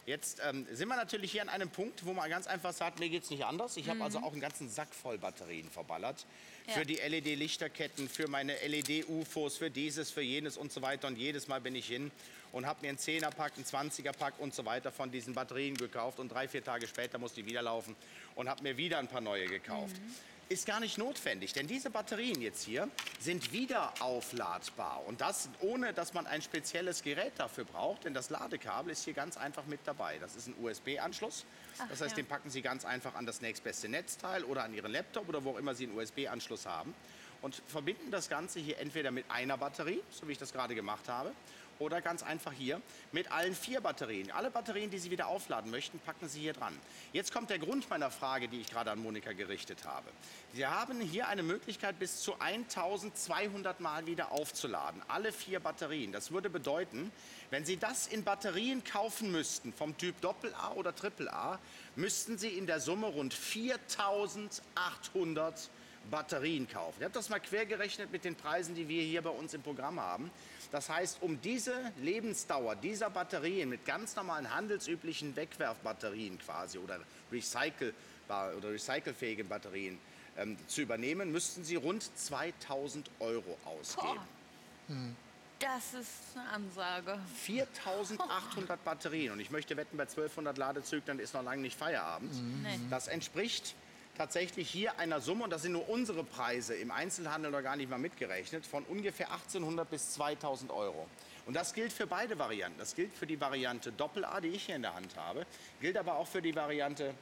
Jetzt sind wir natürlich hier an einem Punkt, wo man ganz einfach sagt, mir geht's nicht anders. Ich habe also auch einen ganzen Sack voll Batterien verballert. Ja. Für die LED-Lichterketten, für meine LED-UFOs, für dieses, für jenes und so weiter. Und jedes Mal bin ich hin und habe mir einen 10er-Pack, einen 20er-Pack und so weiter von diesen Batterien gekauft. Und 3, 4 Tage später musste ich wieder laufen und habe mir wieder ein paar neue gekauft. Ist gar nicht notwendig, denn diese Batterien jetzt hier sind wieder aufladbar. Und das ohne, dass man ein spezielles Gerät dafür braucht, denn das Ladekabel ist hier ganz einfach mit dabei. Das ist ein USB-Anschluss, das heißt, den packen Sie ganz einfach an das nächstbeste Netzteil oder an Ihren Laptop oder wo auch immer Sie einen USB-Anschluss haben. Und verbinden das Ganze hier entweder mit einer Batterie, so wie ich das gerade gemacht habe, oder ganz einfach hier mit allen 4 Batterien. Alle Batterien, die Sie wieder aufladen möchten, packen Sie hier dran. Jetzt kommt der Grund meiner Frage, die ich gerade an Monika gerichtet habe. Sie haben hier eine Möglichkeit, bis zu 1200 Mal wieder aufzuladen. Alle 4 Batterien. Das würde bedeuten, wenn Sie das in Batterien kaufen müssten, vom Typ Doppel-A oder Triple-A, müssten Sie in der Summe rund 4800 Batterien kaufen. Ich habe das mal quer gerechnet mit den Preisen, die wir hier bei uns im Programm haben. Das heißt, um diese Lebensdauer dieser Batterien mit ganz normalen handelsüblichen Wegwerfbatterien quasi oder recycelfähigen Batterien zu übernehmen, müssten Sie rund 2000 € ausgeben. Oh. Das ist eine Ansage. 4800 Batterien und ich möchte wetten, bei 1200 Ladezyklen ist noch lange nicht Feierabend. Nee. Das entspricht tatsächlich hier einer Summe, und das sind nur unsere Preise, im Einzelhandel noch gar nicht mal mitgerechnet, von ungefähr 1800 bis 2000 €. Und das gilt für beide Varianten. Das gilt für die Variante Doppel-A, die ich hier in der Hand habe, gilt aber auch für die Variante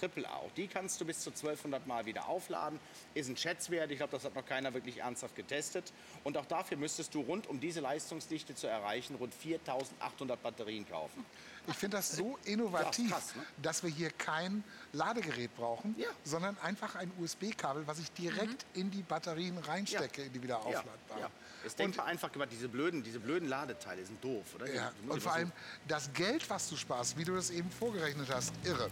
Triple-A. Auch die kannst du bis zu 1200 Mal wieder aufladen. Ist ein Schätzwert, ich glaube, das hat noch keiner wirklich ernsthaft getestet. Und auch dafür müsstest du rund, um diese Leistungsdichte zu erreichen, rund 4800 Batterien kaufen. Ich finde das so innovativ, ja, krass, ne? Dass wir hier kein Ladegerät brauchen, ja, sondern einfach ein USB-Kabel, was ich direkt in die Batterien reinstecke, ja, in die wieder aufladbaren. Ja. Es denkt mal einfach über diese blöden Ladeteile, sind doof, oder? Ja. Und vor allem das Geld, was du sparst, wie du das eben vorgerechnet hast, irre.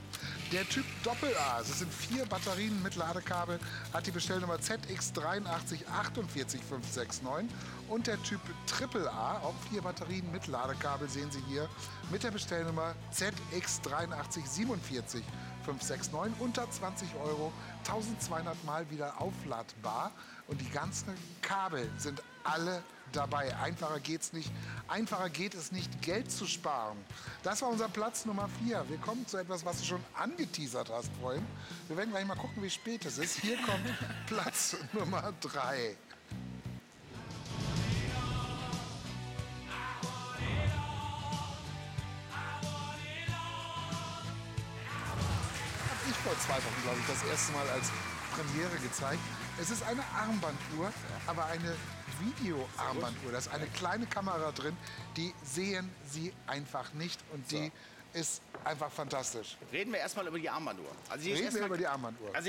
Der Typ Doppel-A, das sind 4 Batterien mit Ladekabel, hat die Bestellnummer ZX8348569 und der Typ Triple-A, auch 4 Batterien mit Ladekabel, sehen Sie hier, mit der Bestellnummer ZX8347569 unter 20 €, 1200 Mal wieder aufladbar und die ganzen Kabel sind alle dabei. Einfacher geht's nicht. Einfacher geht es nicht, Geld zu sparen. Das war unser Platz Nummer 4. Wir kommen zu etwas, was du schon angeteasert hast vorhin. Wir werden gleich mal gucken, wie spät es ist. Hier kommt Platz Nummer 3. Vor 2 Wochen, glaube ich, das erste Mal als Premiere gezeigt. Es ist eine Armbanduhr, aber eine Video-Armbanduhr. Da ist eine kleine Kamera drin, die sehen Sie einfach nicht und die ist einfach fantastisch. Reden wir erstmal über die Armbanduhr. Also als ich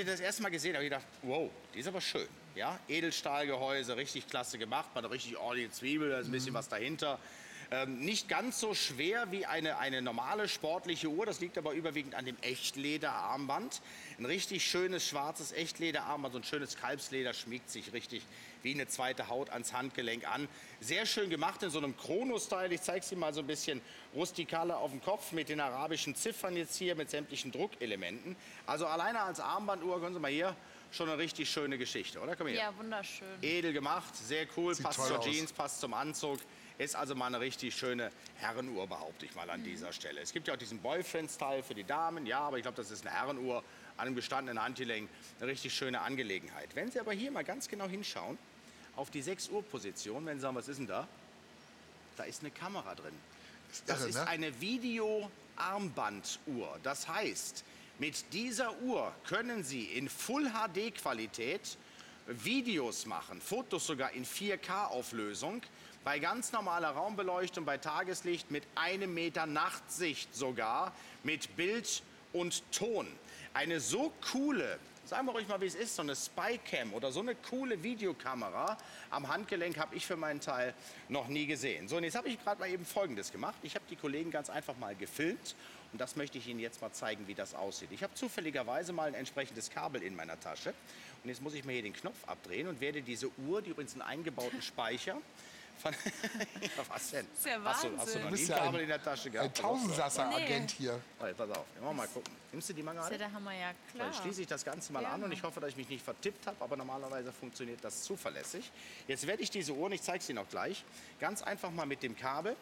das erste Mal gesehen habe, habe ich gedacht, wow, die ist aber schön. Ja? Edelstahlgehäuse, richtig klasse gemacht, man hat richtig ordentliche Zwiebel, da ist ein bisschen was dahinter. Nicht ganz so schwer wie eine normale sportliche Uhr, das liegt aber überwiegend an dem Echtlederarmband. Ein richtig schönes schwarzes Echtlederarmband, so ein schönes Kalbsleder, schmiegt sich richtig wie eine zweite Haut ans Handgelenk an. Sehr schön gemacht in so einem Chrono-Style, ich zeige es Ihnen mal so ein bisschen rustikaler auf dem Kopf mit den arabischen Ziffern jetzt hier, mit sämtlichen Druckelementen. Also alleine als Armbanduhr, können Sie mal hier, schon eine richtig schöne Geschichte, oder? Komm her. Ja, wunderschön. Edel gemacht, sehr cool, sieht passt zur Jeans, passt zum Anzug. Ist also mal eine richtig schöne Herrenuhr, behaupte ich mal an dieser Stelle. Es gibt ja auch diesen Boyfriend-Style für die Damen, ja, aber ich glaube, das ist eine Herrenuhr an einem gestandenen Handgelenk, eine richtig schöne Angelegenheit. Wenn Sie aber hier mal ganz genau hinschauen, auf die 6 Uhr Position, wenn Sie sagen, was ist denn da? Da ist eine Kamera drin. Das ist eine Video-Armbanduhr. Das heißt, Mit dieser Uhr können Sie in Full-HD-Qualität Videos machen, Fotos sogar in 4K-Auflösung, bei ganz normaler Raumbeleuchtung, bei Tageslicht, mit 1 Meter Nachtsicht sogar, mit Bild und Ton. Eine so coole, sagen wir ruhig mal, wie es ist, so eine Spycam oder so eine coole Videokamera am Handgelenk habe ich für meinen Teil noch nie gesehen. So, und jetzt habe ich gerade mal eben Folgendes gemacht. Ich habe die Kollegen ganz einfach mal gefilmt und das möchte ich Ihnen jetzt mal zeigen, wie das aussieht. Ich habe zufälligerweise mal ein entsprechendes Kabel in meiner Tasche und jetzt muss ich mir hier den Knopf abdrehen und werde diese Uhr, die übrigens einen eingebauten Speicher ja, was denn? Das ist ja Wahnsinn. Hast du noch nie ein Kabel in der Tasche gehabt? Ein Tausendsasser-Agent hier. Oh, jetzt pass auf, mal gucken. Nimmst du die mal gerade? Das ist ja der Hammer, ja klar. Dann schließe ich das Ganze mal an und ich hoffe, dass ich mich nicht vertippt habe, aber normalerweise funktioniert das zuverlässig. Jetzt werde ich diese Uhr, und ich zeige sie noch gleich, ganz einfach mal mit dem Kabel.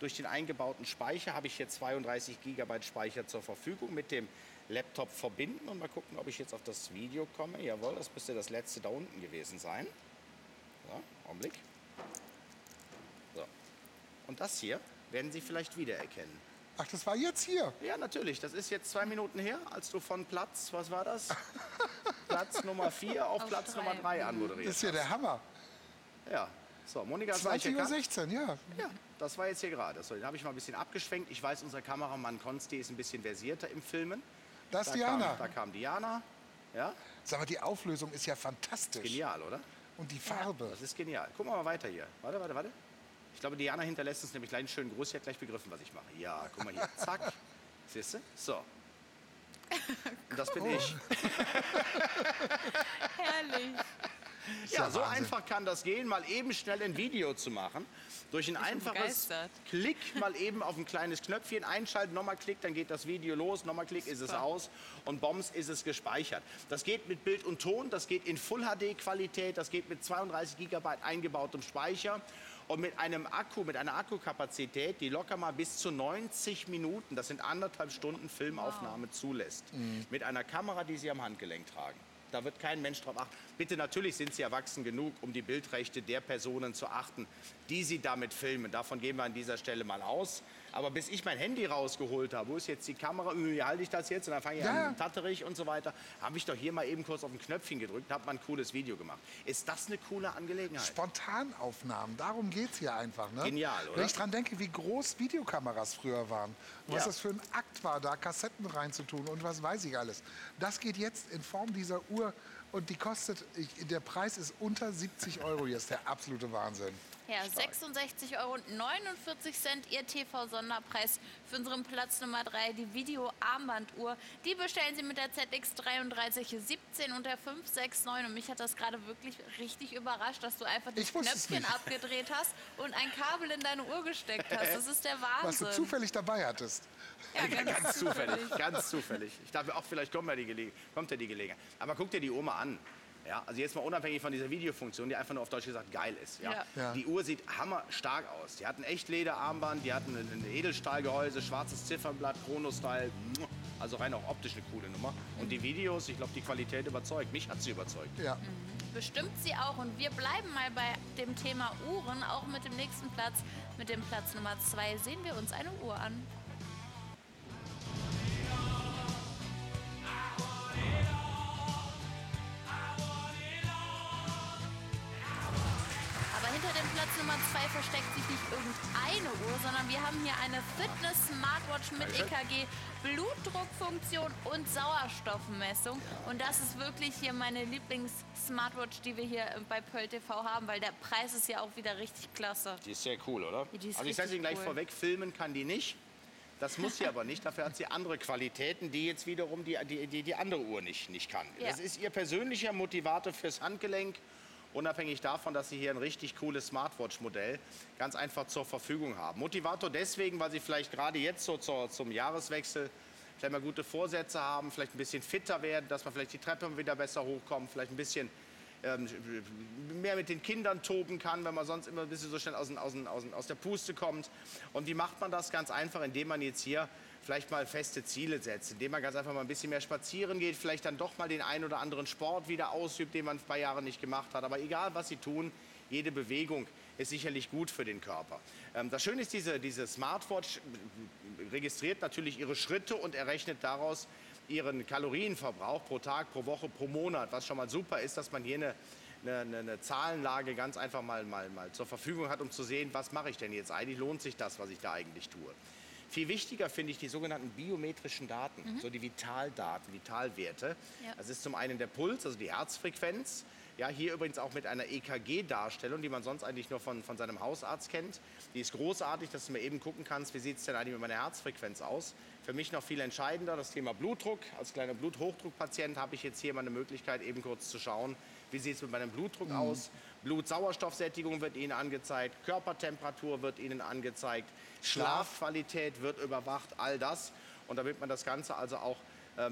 Durch den eingebauten Speicher habe ich hier 32 GB Speicher zur Verfügung, mit dem Laptop verbinden und mal gucken, ob ich jetzt auf das Video komme. Jawohl, das müsste das letzte da unten gewesen sein. So, Augenblick. Und das hier werden Sie vielleicht wiedererkennen. Ach, das war jetzt hier? Ja, natürlich. Das ist jetzt 2 Minuten her, als du von Platz, was war das? Platz Nummer 4 auf Platz Nummer 3 anmoderiert. Das ist ja der Hammer. Ja. So, Monika hat 20:16 Uhr, ja. Ja, das war jetzt hier gerade. So, den habe ich mal ein bisschen abgeschwenkt. Ich weiß, unser Kameramann Konsti ist ein bisschen versierter im Filmen. Das ist Diana. Da kam Diana. Ja. Sag mal, die Auflösung ist ja fantastisch. Genial, oder? Und die Farbe. Ja, das ist genial. Gucken wir mal weiter hier. Warte, warte, warte. Ich glaube, Diana hinterlässt uns nämlich gleich einen schönen Gruß. Sie hat gleich begriffen, was ich mache. Ja, guck mal hier. Zack. Siehst du? So. Und das bin ich. Herrlich. Ja, so einfach kann das gehen, mal eben schnell ein Video zu machen. Durch ein einfaches Klick, mal eben auf ein kleines Knöpfchen einschalten, nochmal Klick, dann geht das Video los, nochmal Klick, ist es aus und bombs, ist es gespeichert. Das geht mit Bild und Ton, das geht in Full-HD-Qualität, das geht mit 32 GB eingebautem Speicher. Und mit einem Akku, mit einer Akkukapazität, die locker mal bis zu 90 Minuten, das sind 1,5 Stunden Filmaufnahme, zulässt. Mhm. Mit einer Kamera, die Sie am Handgelenk tragen. Da wird kein Mensch drauf achten. Bitte, natürlich sind Sie erwachsen genug, um die Bildrechte der Personen zu achten, die Sie damit filmen. Davon gehen wir an dieser Stelle mal aus. Aber bis ich mein Handy rausgeholt habe, wo ist jetzt die Kamera, wie halte ich das jetzt? Und dann fange ich an, tatterig und so weiter. Habe ich doch hier mal eben kurz auf ein Knöpfchen gedrückt, habe mal ein cooles Video gemacht. Ist das eine coole Angelegenheit? Spontanaufnahmen, darum geht es hier einfach. Ne? Genial, oder? Wenn ich dran denke, wie groß Videokameras früher waren, was das für ein Akt war, da Kassetten reinzutun und was weiß ich alles. Das geht jetzt in Form dieser Uhr. Und die kostet, der Preis ist unter 70 €. Jetzt der absolute Wahnsinn. Ja, 66,49 € Ihr TV-Sonderpreis für unseren Platz Nummer 3, die Video-Armbanduhr. Die bestellen Sie mit der ZX3317 und der 569. Und mich hat das gerade wirklich richtig überrascht, dass du einfach die Knöpfchen abgedreht hast und ein Kabel in deine Uhr gesteckt hast. Das ist der Wahnsinn. Was du zufällig dabei hattest. Ja, ganz zufällig, ganz zufällig. Ich dachte auch, vielleicht kommt ja die Gelegenheit. Aber guck dir die Uhr mal an. Ja, also jetzt mal unabhängig von dieser Videofunktion, die einfach nur auf Deutsch gesagt geil ist. Ja. Ja. Die Uhr sieht hammerstark aus. Die hat ein Echtlederarmband, die hat ein Edelstahlgehäuse, schwarzes Ziffernblatt, Chrono-Style. Also rein auch optisch eine coole Nummer. Und die Videos, ich glaube, die Qualität überzeugt. Mich hat sie überzeugt. Ja. Bestimmt sie auch. Und wir bleiben mal bei dem Thema Uhren. Auch mit dem nächsten Platz, mit dem Platz Nummer 2, sehen wir uns eine Uhr an. Hinter dem Platz Nummer 2 versteckt sich nicht irgendeine Uhr, sondern wir haben hier eine Fitness-Smartwatch mit EKG, Blutdruckfunktion und Sauerstoffmessung. Und das ist wirklich hier meine Lieblings-Smartwatch, die wir hier bei PEARL TV haben, weil der Preis ist ja auch wieder richtig klasse. Die ist sehr cool, oder? Ja, die ist also ich sage Ihnen gleich vorweg, filmen kann die nicht. Das muss sie aber nicht, dafür hat sie andere Qualitäten, die jetzt wiederum die andere Uhr nicht kann. Ja. Das ist ihr persönlicher Motivator fürs Handgelenk. Unabhängig davon, dass Sie hier ein richtig cooles Smartwatch-Modell ganz einfach zur Verfügung haben. Motivator deswegen, weil Sie vielleicht gerade jetzt so zum Jahreswechsel vielleicht mal gute Vorsätze haben, vielleicht ein bisschen fitter werden, dass man vielleicht die Treppe wieder besser hochkommt, vielleicht ein bisschen mehr mit den Kindern toben kann, wenn man sonst immer ein bisschen so schnell aus der Puste kommt. Und wie macht man das? Ganz einfach, indem man jetzt hier vielleicht mal feste Ziele setzt, indem man ganz einfach mal ein bisschen mehr spazieren geht, vielleicht dann doch mal den einen oder anderen Sport wieder ausübt, den man ein paar Jahre nicht gemacht hat. Aber egal, was Sie tun, jede Bewegung ist sicherlich gut für den Körper. Das Schöne ist, diese Smartwatch registriert natürlich Ihre Schritte und errechnet daraus ihren Kalorienverbrauch pro Tag, pro Woche, pro Monat, was schon mal super ist, dass man hier eine Zahlenlage ganz einfach mal zur Verfügung hat, um zu sehen, was mache ich denn jetzt eigentlich, lohnt sich das, was ich da eigentlich tue. Viel wichtiger finde ich die sogenannten biometrischen Daten, so die Vitaldaten, Vitalwerte. Ja. Das ist zum einen der Puls, also die Herzfrequenz. Ja, hier übrigens auch mit einer EKG-Darstellung, die man sonst eigentlich nur von seinem Hausarzt kennt. Die ist großartig, dass du mal eben gucken kannst, wie sieht es denn eigentlich mit meiner Herzfrequenz aus. Für mich noch viel entscheidender das Thema Blutdruck. Als kleiner Bluthochdruckpatient habe ich jetzt hier mal eine Möglichkeit, eben kurz zu schauen, wie sieht es mit meinem Blutdruck aus. Blutsauerstoffsättigung wird Ihnen angezeigt, Körpertemperatur wird Ihnen angezeigt, Schlafqualität wird überwacht, all das. Und damit man das Ganze also auch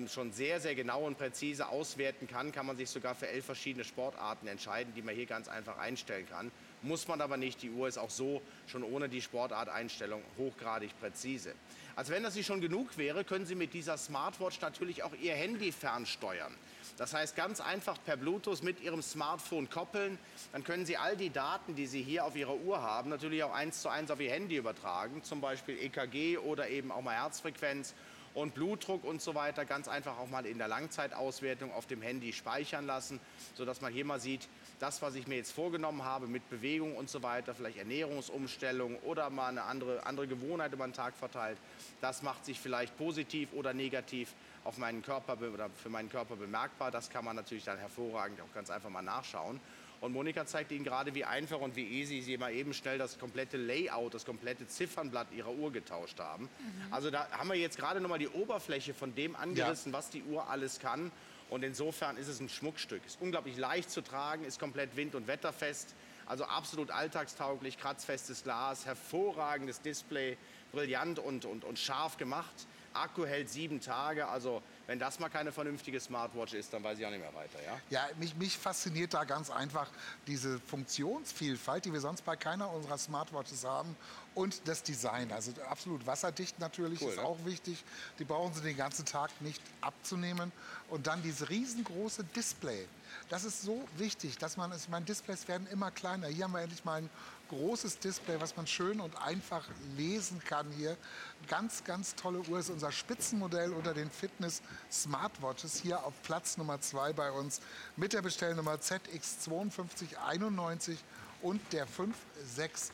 schon sehr, sehr genau und präzise auswerten kann, kann man sich sogar für 11 verschiedene Sportarten entscheiden, die man hier ganz einfach einstellen kann. Muss man aber nicht. Die Uhr ist auch so schon ohne die Sportarteinstellung hochgradig präzise. Als wenn das nicht schon genug wäre, können Sie mit dieser Smartwatch natürlich auch Ihr Handy fernsteuern. Das heißt, ganz einfach per Bluetooth mit Ihrem Smartphone koppeln. Dann können Sie all die Daten, die Sie hier auf Ihrer Uhr haben, natürlich auch 1:1 auf Ihr Handy übertragen. Zum Beispiel EKG oder eben auch mal Herzfrequenz und Blutdruck und so weiter, ganz einfach auch mal in der Langzeitauswertung auf dem Handy speichern lassen, sodass man hier mal sieht, das, was ich mir jetzt vorgenommen habe mit Bewegung und so weiter, vielleicht Ernährungsumstellung oder mal eine andere Gewohnheit über den Tag verteilt, das macht sich vielleicht positiv oder negativ auf meinen Körper oder für meinen Körper bemerkbar. Das kann man natürlich dann hervorragend auch ganz einfach mal nachschauen. Und Monika zeigt Ihnen gerade, wie einfach und wie easy Sie mal eben schnell das komplette Layout, das komplette Ziffernblatt Ihrer Uhr getauscht haben. Also da haben wir jetzt gerade nochmal die Oberfläche von dem angerissen, was die Uhr alles kann. Und insofern ist es ein Schmuckstück. Ist unglaublich leicht zu tragen, ist komplett wind- und wetterfest. Also absolut alltagstauglich, kratzfestes Glas, hervorragendes Display, brillant und scharf gemacht. Akku hält 7 Tage, also wenn das mal keine vernünftige Smartwatch ist, dann weiß ich auch nicht mehr weiter, ja? Ja, mich fasziniert da ganz einfach diese Funktionsvielfalt, die wir sonst bei keiner unserer Smartwatches haben, und das Design, also absolut wasserdicht natürlich, cool, ist ne? Auch wichtig, die brauchen Sie den ganzen Tag nicht abzunehmen, und dann dieses riesengroße Display. Das ist so wichtig, dass man, ich meine, Displays werden immer kleiner. Hier haben wir endlich mal ein großes Display, was man schön und einfach lesen kann hier. Ganz, ganz tolle Uhr, ist unser Spitzenmodell unter den Fitness-Smartwatches. Hier auf Platz Nummer 2 bei uns mit der Bestellnummer ZX5291 und der 569.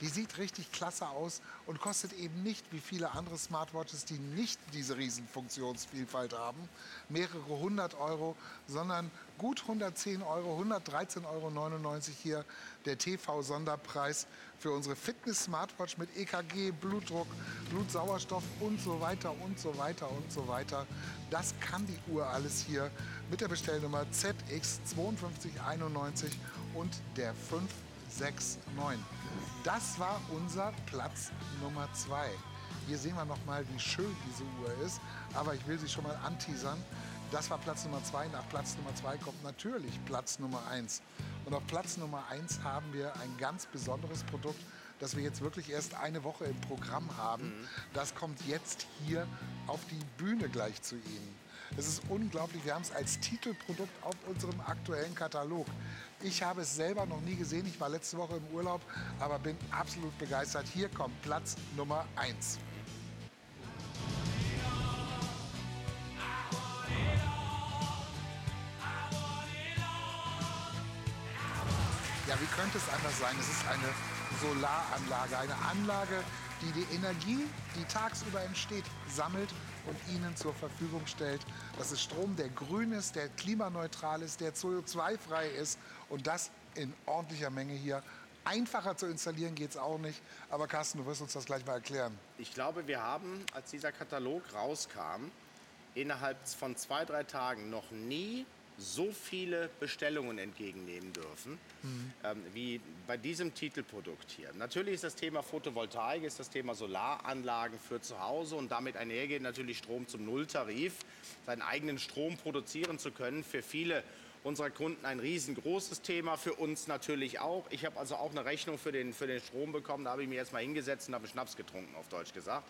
Die sieht richtig klasse aus und kostet eben nicht, wie viele andere Smartwatches, die nicht diese riesen Funktionsvielfalt haben, mehrere 100 €, sondern gut 110 €, 113,99 € hier der TV-Sonderpreis für unsere Fitness-Smartwatch mit EKG, Blutdruck, Blutsauerstoff und so weiter und so weiter und so weiter. Das kann die Uhr alles hier mit der Bestellnummer ZX5291 und der 569. Das war unser Platz Nummer 2. Hier sehen wir noch mal, wie schön diese Uhr ist, aber ich will sie schon mal anteasern. Das war Platz Nummer 2. Nach Platz Nummer 2 kommt natürlich Platz Nummer 1. Und auf Platz Nummer 1 haben wir ein ganz besonderes Produkt, das wir jetzt wirklich erst eine Woche im Programm haben. Das kommt jetzt hier auf die Bühne gleich zu Ihnen. Es ist unglaublich, wir haben es als Titelprodukt auf unserem aktuellen Katalog. Ich habe es selber noch nie gesehen, ich war letzte Woche im Urlaub, aber bin absolut begeistert. Hier kommt Platz Nummer 1. Ja, wie könnte es anders sein? Es ist eine Solaranlage, eine Anlage, die Energie, die tagsüber entsteht, sammelt und Ihnen zur Verfügung stellt. Das ist Strom, der grün ist, der klimaneutral ist, der CO2-frei ist, und das in ordentlicher Menge hier. Einfacher zu installieren geht es auch nicht, aber Carsten, du wirst uns das gleich mal erklären. Ich glaube, wir haben, als dieser Katalog rauskam, innerhalb von 2, 3 Tagen noch nie so viele Bestellungen entgegennehmen dürfen, wie bei diesem Titelprodukt hier. Natürlich ist das Thema Photovoltaik, ist das Thema Solaranlagen für zu Hause, und damit einhergeht natürlich Strom zum Nulltarif. Seinen eigenen Strom produzieren zu können, für viele unserer Kunden ein riesengroßes Thema, für uns natürlich auch. Ich habe also auch eine Rechnung für den Strom bekommen, da habe ich mir erst mal hingesetzt und habe einen Schnaps getrunken, auf Deutsch gesagt.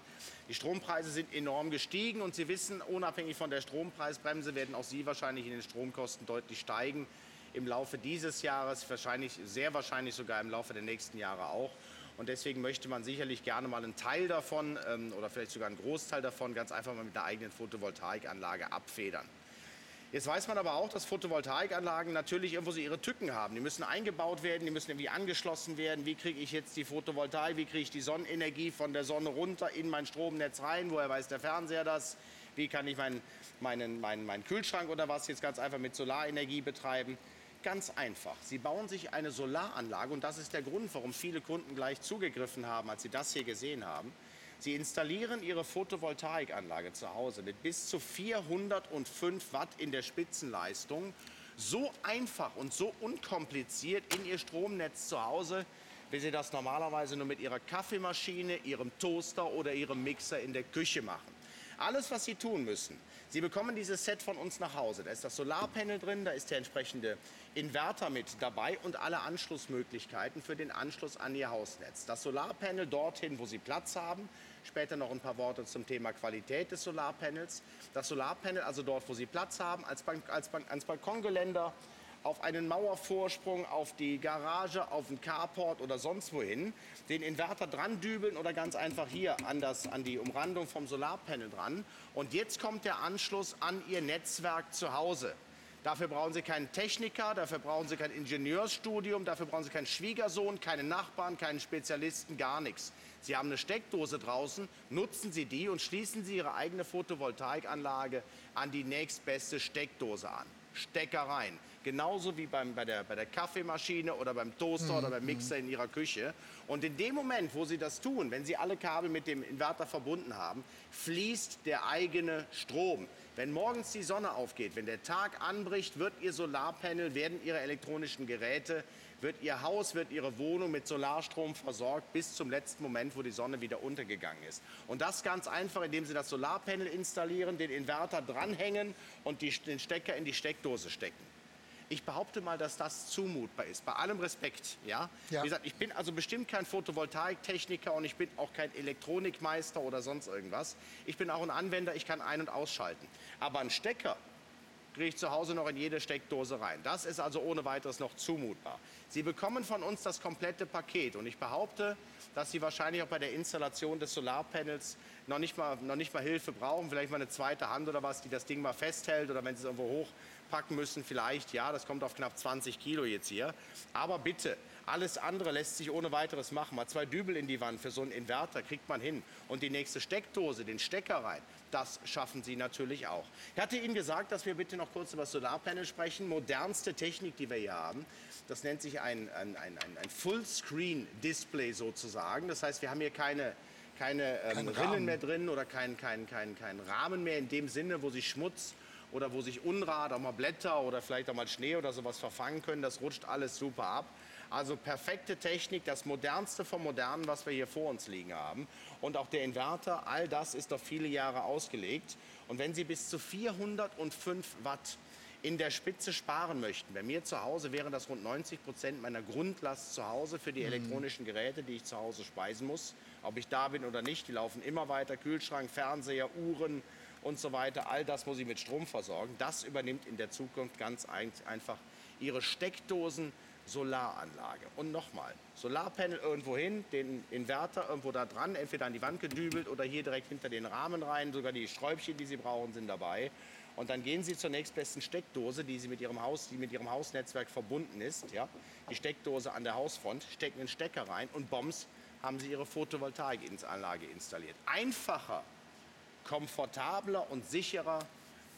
Die Strompreise sind enorm gestiegen, und Sie wissen, unabhängig von der Strompreisbremse werden auch Sie wahrscheinlich in den Stromkosten deutlich steigen. Im Laufe dieses Jahres, wahrscheinlich, sehr wahrscheinlich sogar im Laufe der nächsten Jahre auch. Und deswegen möchte man sicherlich gerne mal einen Teil davon oder vielleicht sogar einen Großteil davon ganz einfach mal mit einer eigenen Photovoltaikanlage abfedern. Jetzt weiß man aber auch, dass Photovoltaikanlagen natürlich irgendwo so ihre Tücken haben. Die müssen eingebaut werden, die müssen irgendwie angeschlossen werden. Wie kriege ich jetzt die Photovoltaik, wie kriege ich die Sonnenenergie von der Sonne runter in mein Stromnetz rein? Woher weiß der Fernseher das? Wie kann ich meinen Kühlschrank oder was jetzt ganz einfach mit Solarenergie betreiben? Ganz einfach. Sie bauen sich eine Solaranlage und das ist der Grund, warum viele Kunden gleich zugegriffen haben, als sie das hier gesehen haben. Sie installieren Ihre Photovoltaikanlage zu Hause mit bis zu 405 Watt in der Spitzenleistung. So einfach und so unkompliziert in Ihr Stromnetz zu Hause, wie Sie das normalerweise nur mit Ihrer Kaffeemaschine, Ihrem Toaster oder Ihrem Mixer in der Küche machen. Alles, was Sie tun müssen, Sie bekommen dieses Set von uns nach Hause. Da ist das Solarpanel drin, da ist der entsprechende Inverter mit dabei und alle Anschlussmöglichkeiten für den Anschluss an Ihr Hausnetz. Das Solarpanel dorthin, wo Sie Platz haben. Später noch ein paar Worte zum Thema Qualität des Solarpanels. Das Solarpanel also dort, wo Sie Platz haben, ans Balkongeländer, auf einen Mauervorsprung, auf die Garage, auf den Carport oder sonst wohin, den Inverter dran dübeln oder ganz einfach hier an die Umrandung vom Solarpanel dran. Und jetzt kommt der Anschluss an Ihr Netzwerk zu Hause. Dafür brauchen Sie keinen Techniker, dafür brauchen Sie kein Ingenieursstudium, dafür brauchen Sie keinen Schwiegersohn, keinen Nachbarn, keinen Spezialisten, gar nichts. Sie haben eine Steckdose draußen, nutzen Sie die und schließen Sie Ihre eigene Photovoltaikanlage an die nächstbeste Steckdose an. Stecker rein. Genauso wie bei der Kaffeemaschine oder beim Toaster oder beim Mixer in Ihrer Küche. Und in dem Moment, wo Sie das tun, wenn Sie alle Kabel mit dem Inverter verbunden haben, fließt der eigene Strom. Wenn morgens die Sonne aufgeht, wenn der Tag anbricht, wird Ihr Solarpanel, werden Ihre elektronischen Geräte, wird Ihr Haus, wird Ihre Wohnung mit Solarstrom versorgt bis zum letzten Moment, wo die Sonne wieder untergegangen ist. Und das ganz einfach, indem Sie das Solarpanel installieren, den Inverter dranhängen und den Stecker in die Steckdose stecken. Ich behaupte mal, dass das zumutbar ist, bei allem Respekt. Ja? Ja. Wie gesagt, ich bin also bestimmt kein Photovoltaiktechniker und ich bin auch kein Elektronikmeister oder sonst irgendwas. Ich bin auch ein Anwender, ich kann ein- und ausschalten. Aber einen Stecker kriege ich zu Hause noch in jede Steckdose rein. Das ist also ohne weiteres noch zumutbar. Sie bekommen von uns das komplette Paket und ich behaupte, dass Sie wahrscheinlich auch bei der Installation des Solarpanels noch nicht mal Hilfe brauchen, vielleicht mal eine zweite Hand oder was, die das Ding mal festhält oder wenn Sie es irgendwo hoch packen müssen vielleicht, ja, das kommt auf knapp 20 Kilo jetzt hier. Aber bitte, alles andere lässt sich ohne weiteres machen. Mal zwei Dübel in die Wand für so einen Inverter kriegt man hin. Und die nächste Steckdose, den Stecker rein, das schaffen Sie natürlich auch. Ich hatte Ihnen gesagt, dass wir bitte noch kurz über das Solarpanel sprechen. Modernste Technik, die wir hier haben. Das nennt sich ein Fullscreen-Display sozusagen. Das heißt, wir haben hier keine Rinnen mehr drin oder keinen Rahmen mehr in dem Sinne, wo sich Schmutz oder wo sich Unrat, auch mal Blätter oder vielleicht auch mal Schnee oder sowas verfangen können. Das rutscht alles super ab. Also perfekte Technik, das Modernste vom Modernen, was wir hier vor uns liegen haben. Und auch der Inverter, all das ist auf viele Jahre ausgelegt. Und wenn Sie bis zu 405 Watt in der Spitze sparen möchten, bei mir zu Hause wären das rund 90% meiner Grundlast zu Hause für die elektronischen Geräte, die ich zu Hause speisen muss. Ob ich da bin oder nicht, die laufen immer weiter. Kühlschrank, Fernseher, Uhren und so weiter. All das muss ich mit Strom versorgen. Das übernimmt in der Zukunft ganz einfach Ihre Steckdosen, Solaranlage. Und nochmal, Solarpanel irgendwo hin, den Inverter irgendwo da dran, entweder an die Wand gedübelt oder hier direkt hinter den Rahmen rein. Sogar die Sträubchen, die Sie brauchen, sind dabei. Und dann gehen Sie zur nächstbesten Steckdose, die mit Ihrem Hausnetzwerk verbunden ist. Ja? Die Steckdose an der Hausfront, stecken den Stecker rein und bombs, haben Sie Ihre Photovoltaikanlage installiert. Einfacher, komfortabler und sicherer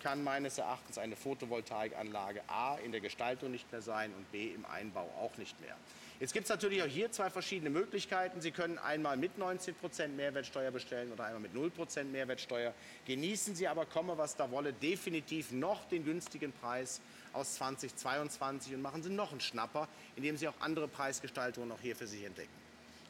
kann meines Erachtens eine Photovoltaikanlage A in der Gestaltung nicht mehr sein und B im Einbau auch nicht mehr. Jetzt gibt es natürlich auch hier zwei verschiedene Möglichkeiten. Sie können einmal mit 19% Mehrwertsteuer bestellen oder einmal mit 0% Mehrwertsteuer. Genießen Sie aber, komme was da wolle, definitiv noch den günstigen Preis aus 2022 und machen Sie noch einen Schnapper, indem Sie auch andere Preisgestaltungen noch hier für sich entdecken.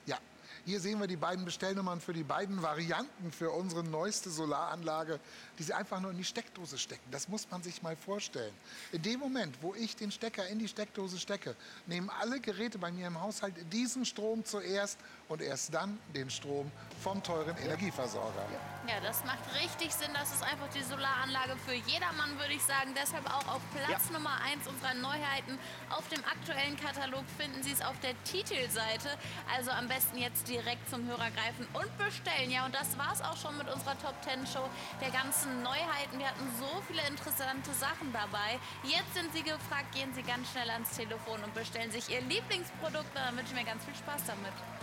Ja. Hier sehen wir die beiden Bestellnummern für die beiden Varianten für unsere neueste Solaranlage, die Sie einfach nur in die Steckdose stecken. Das muss man sich mal vorstellen. In dem Moment, wo ich den Stecker in die Steckdose stecke, nehmen alle Geräte bei mir im Haushalt diesen Strom zuerst und erst dann den Strom vom teuren Energieversorger. Ja, das macht richtig Sinn. Das ist einfach die Solaranlage für jedermann, würde ich sagen. Deshalb auch auf Platz Nummer 1 unserer Neuheiten. Auf dem aktuellen Katalog finden Sie es auf der Titelseite. Also am besten besten jetzt direkt zum Hörer greifen und bestellen. Ja, und das war's auch schon mit unserer Top 10 Show der ganzen Neuheiten. Wir hatten so viele interessante Sachen dabei. Jetzt sind Sie gefragt, gehen Sie ganz schnell ans Telefon und bestellen sich Ihr Lieblingsprodukt. Da wünsche ich mir ganz viel Spaß damit.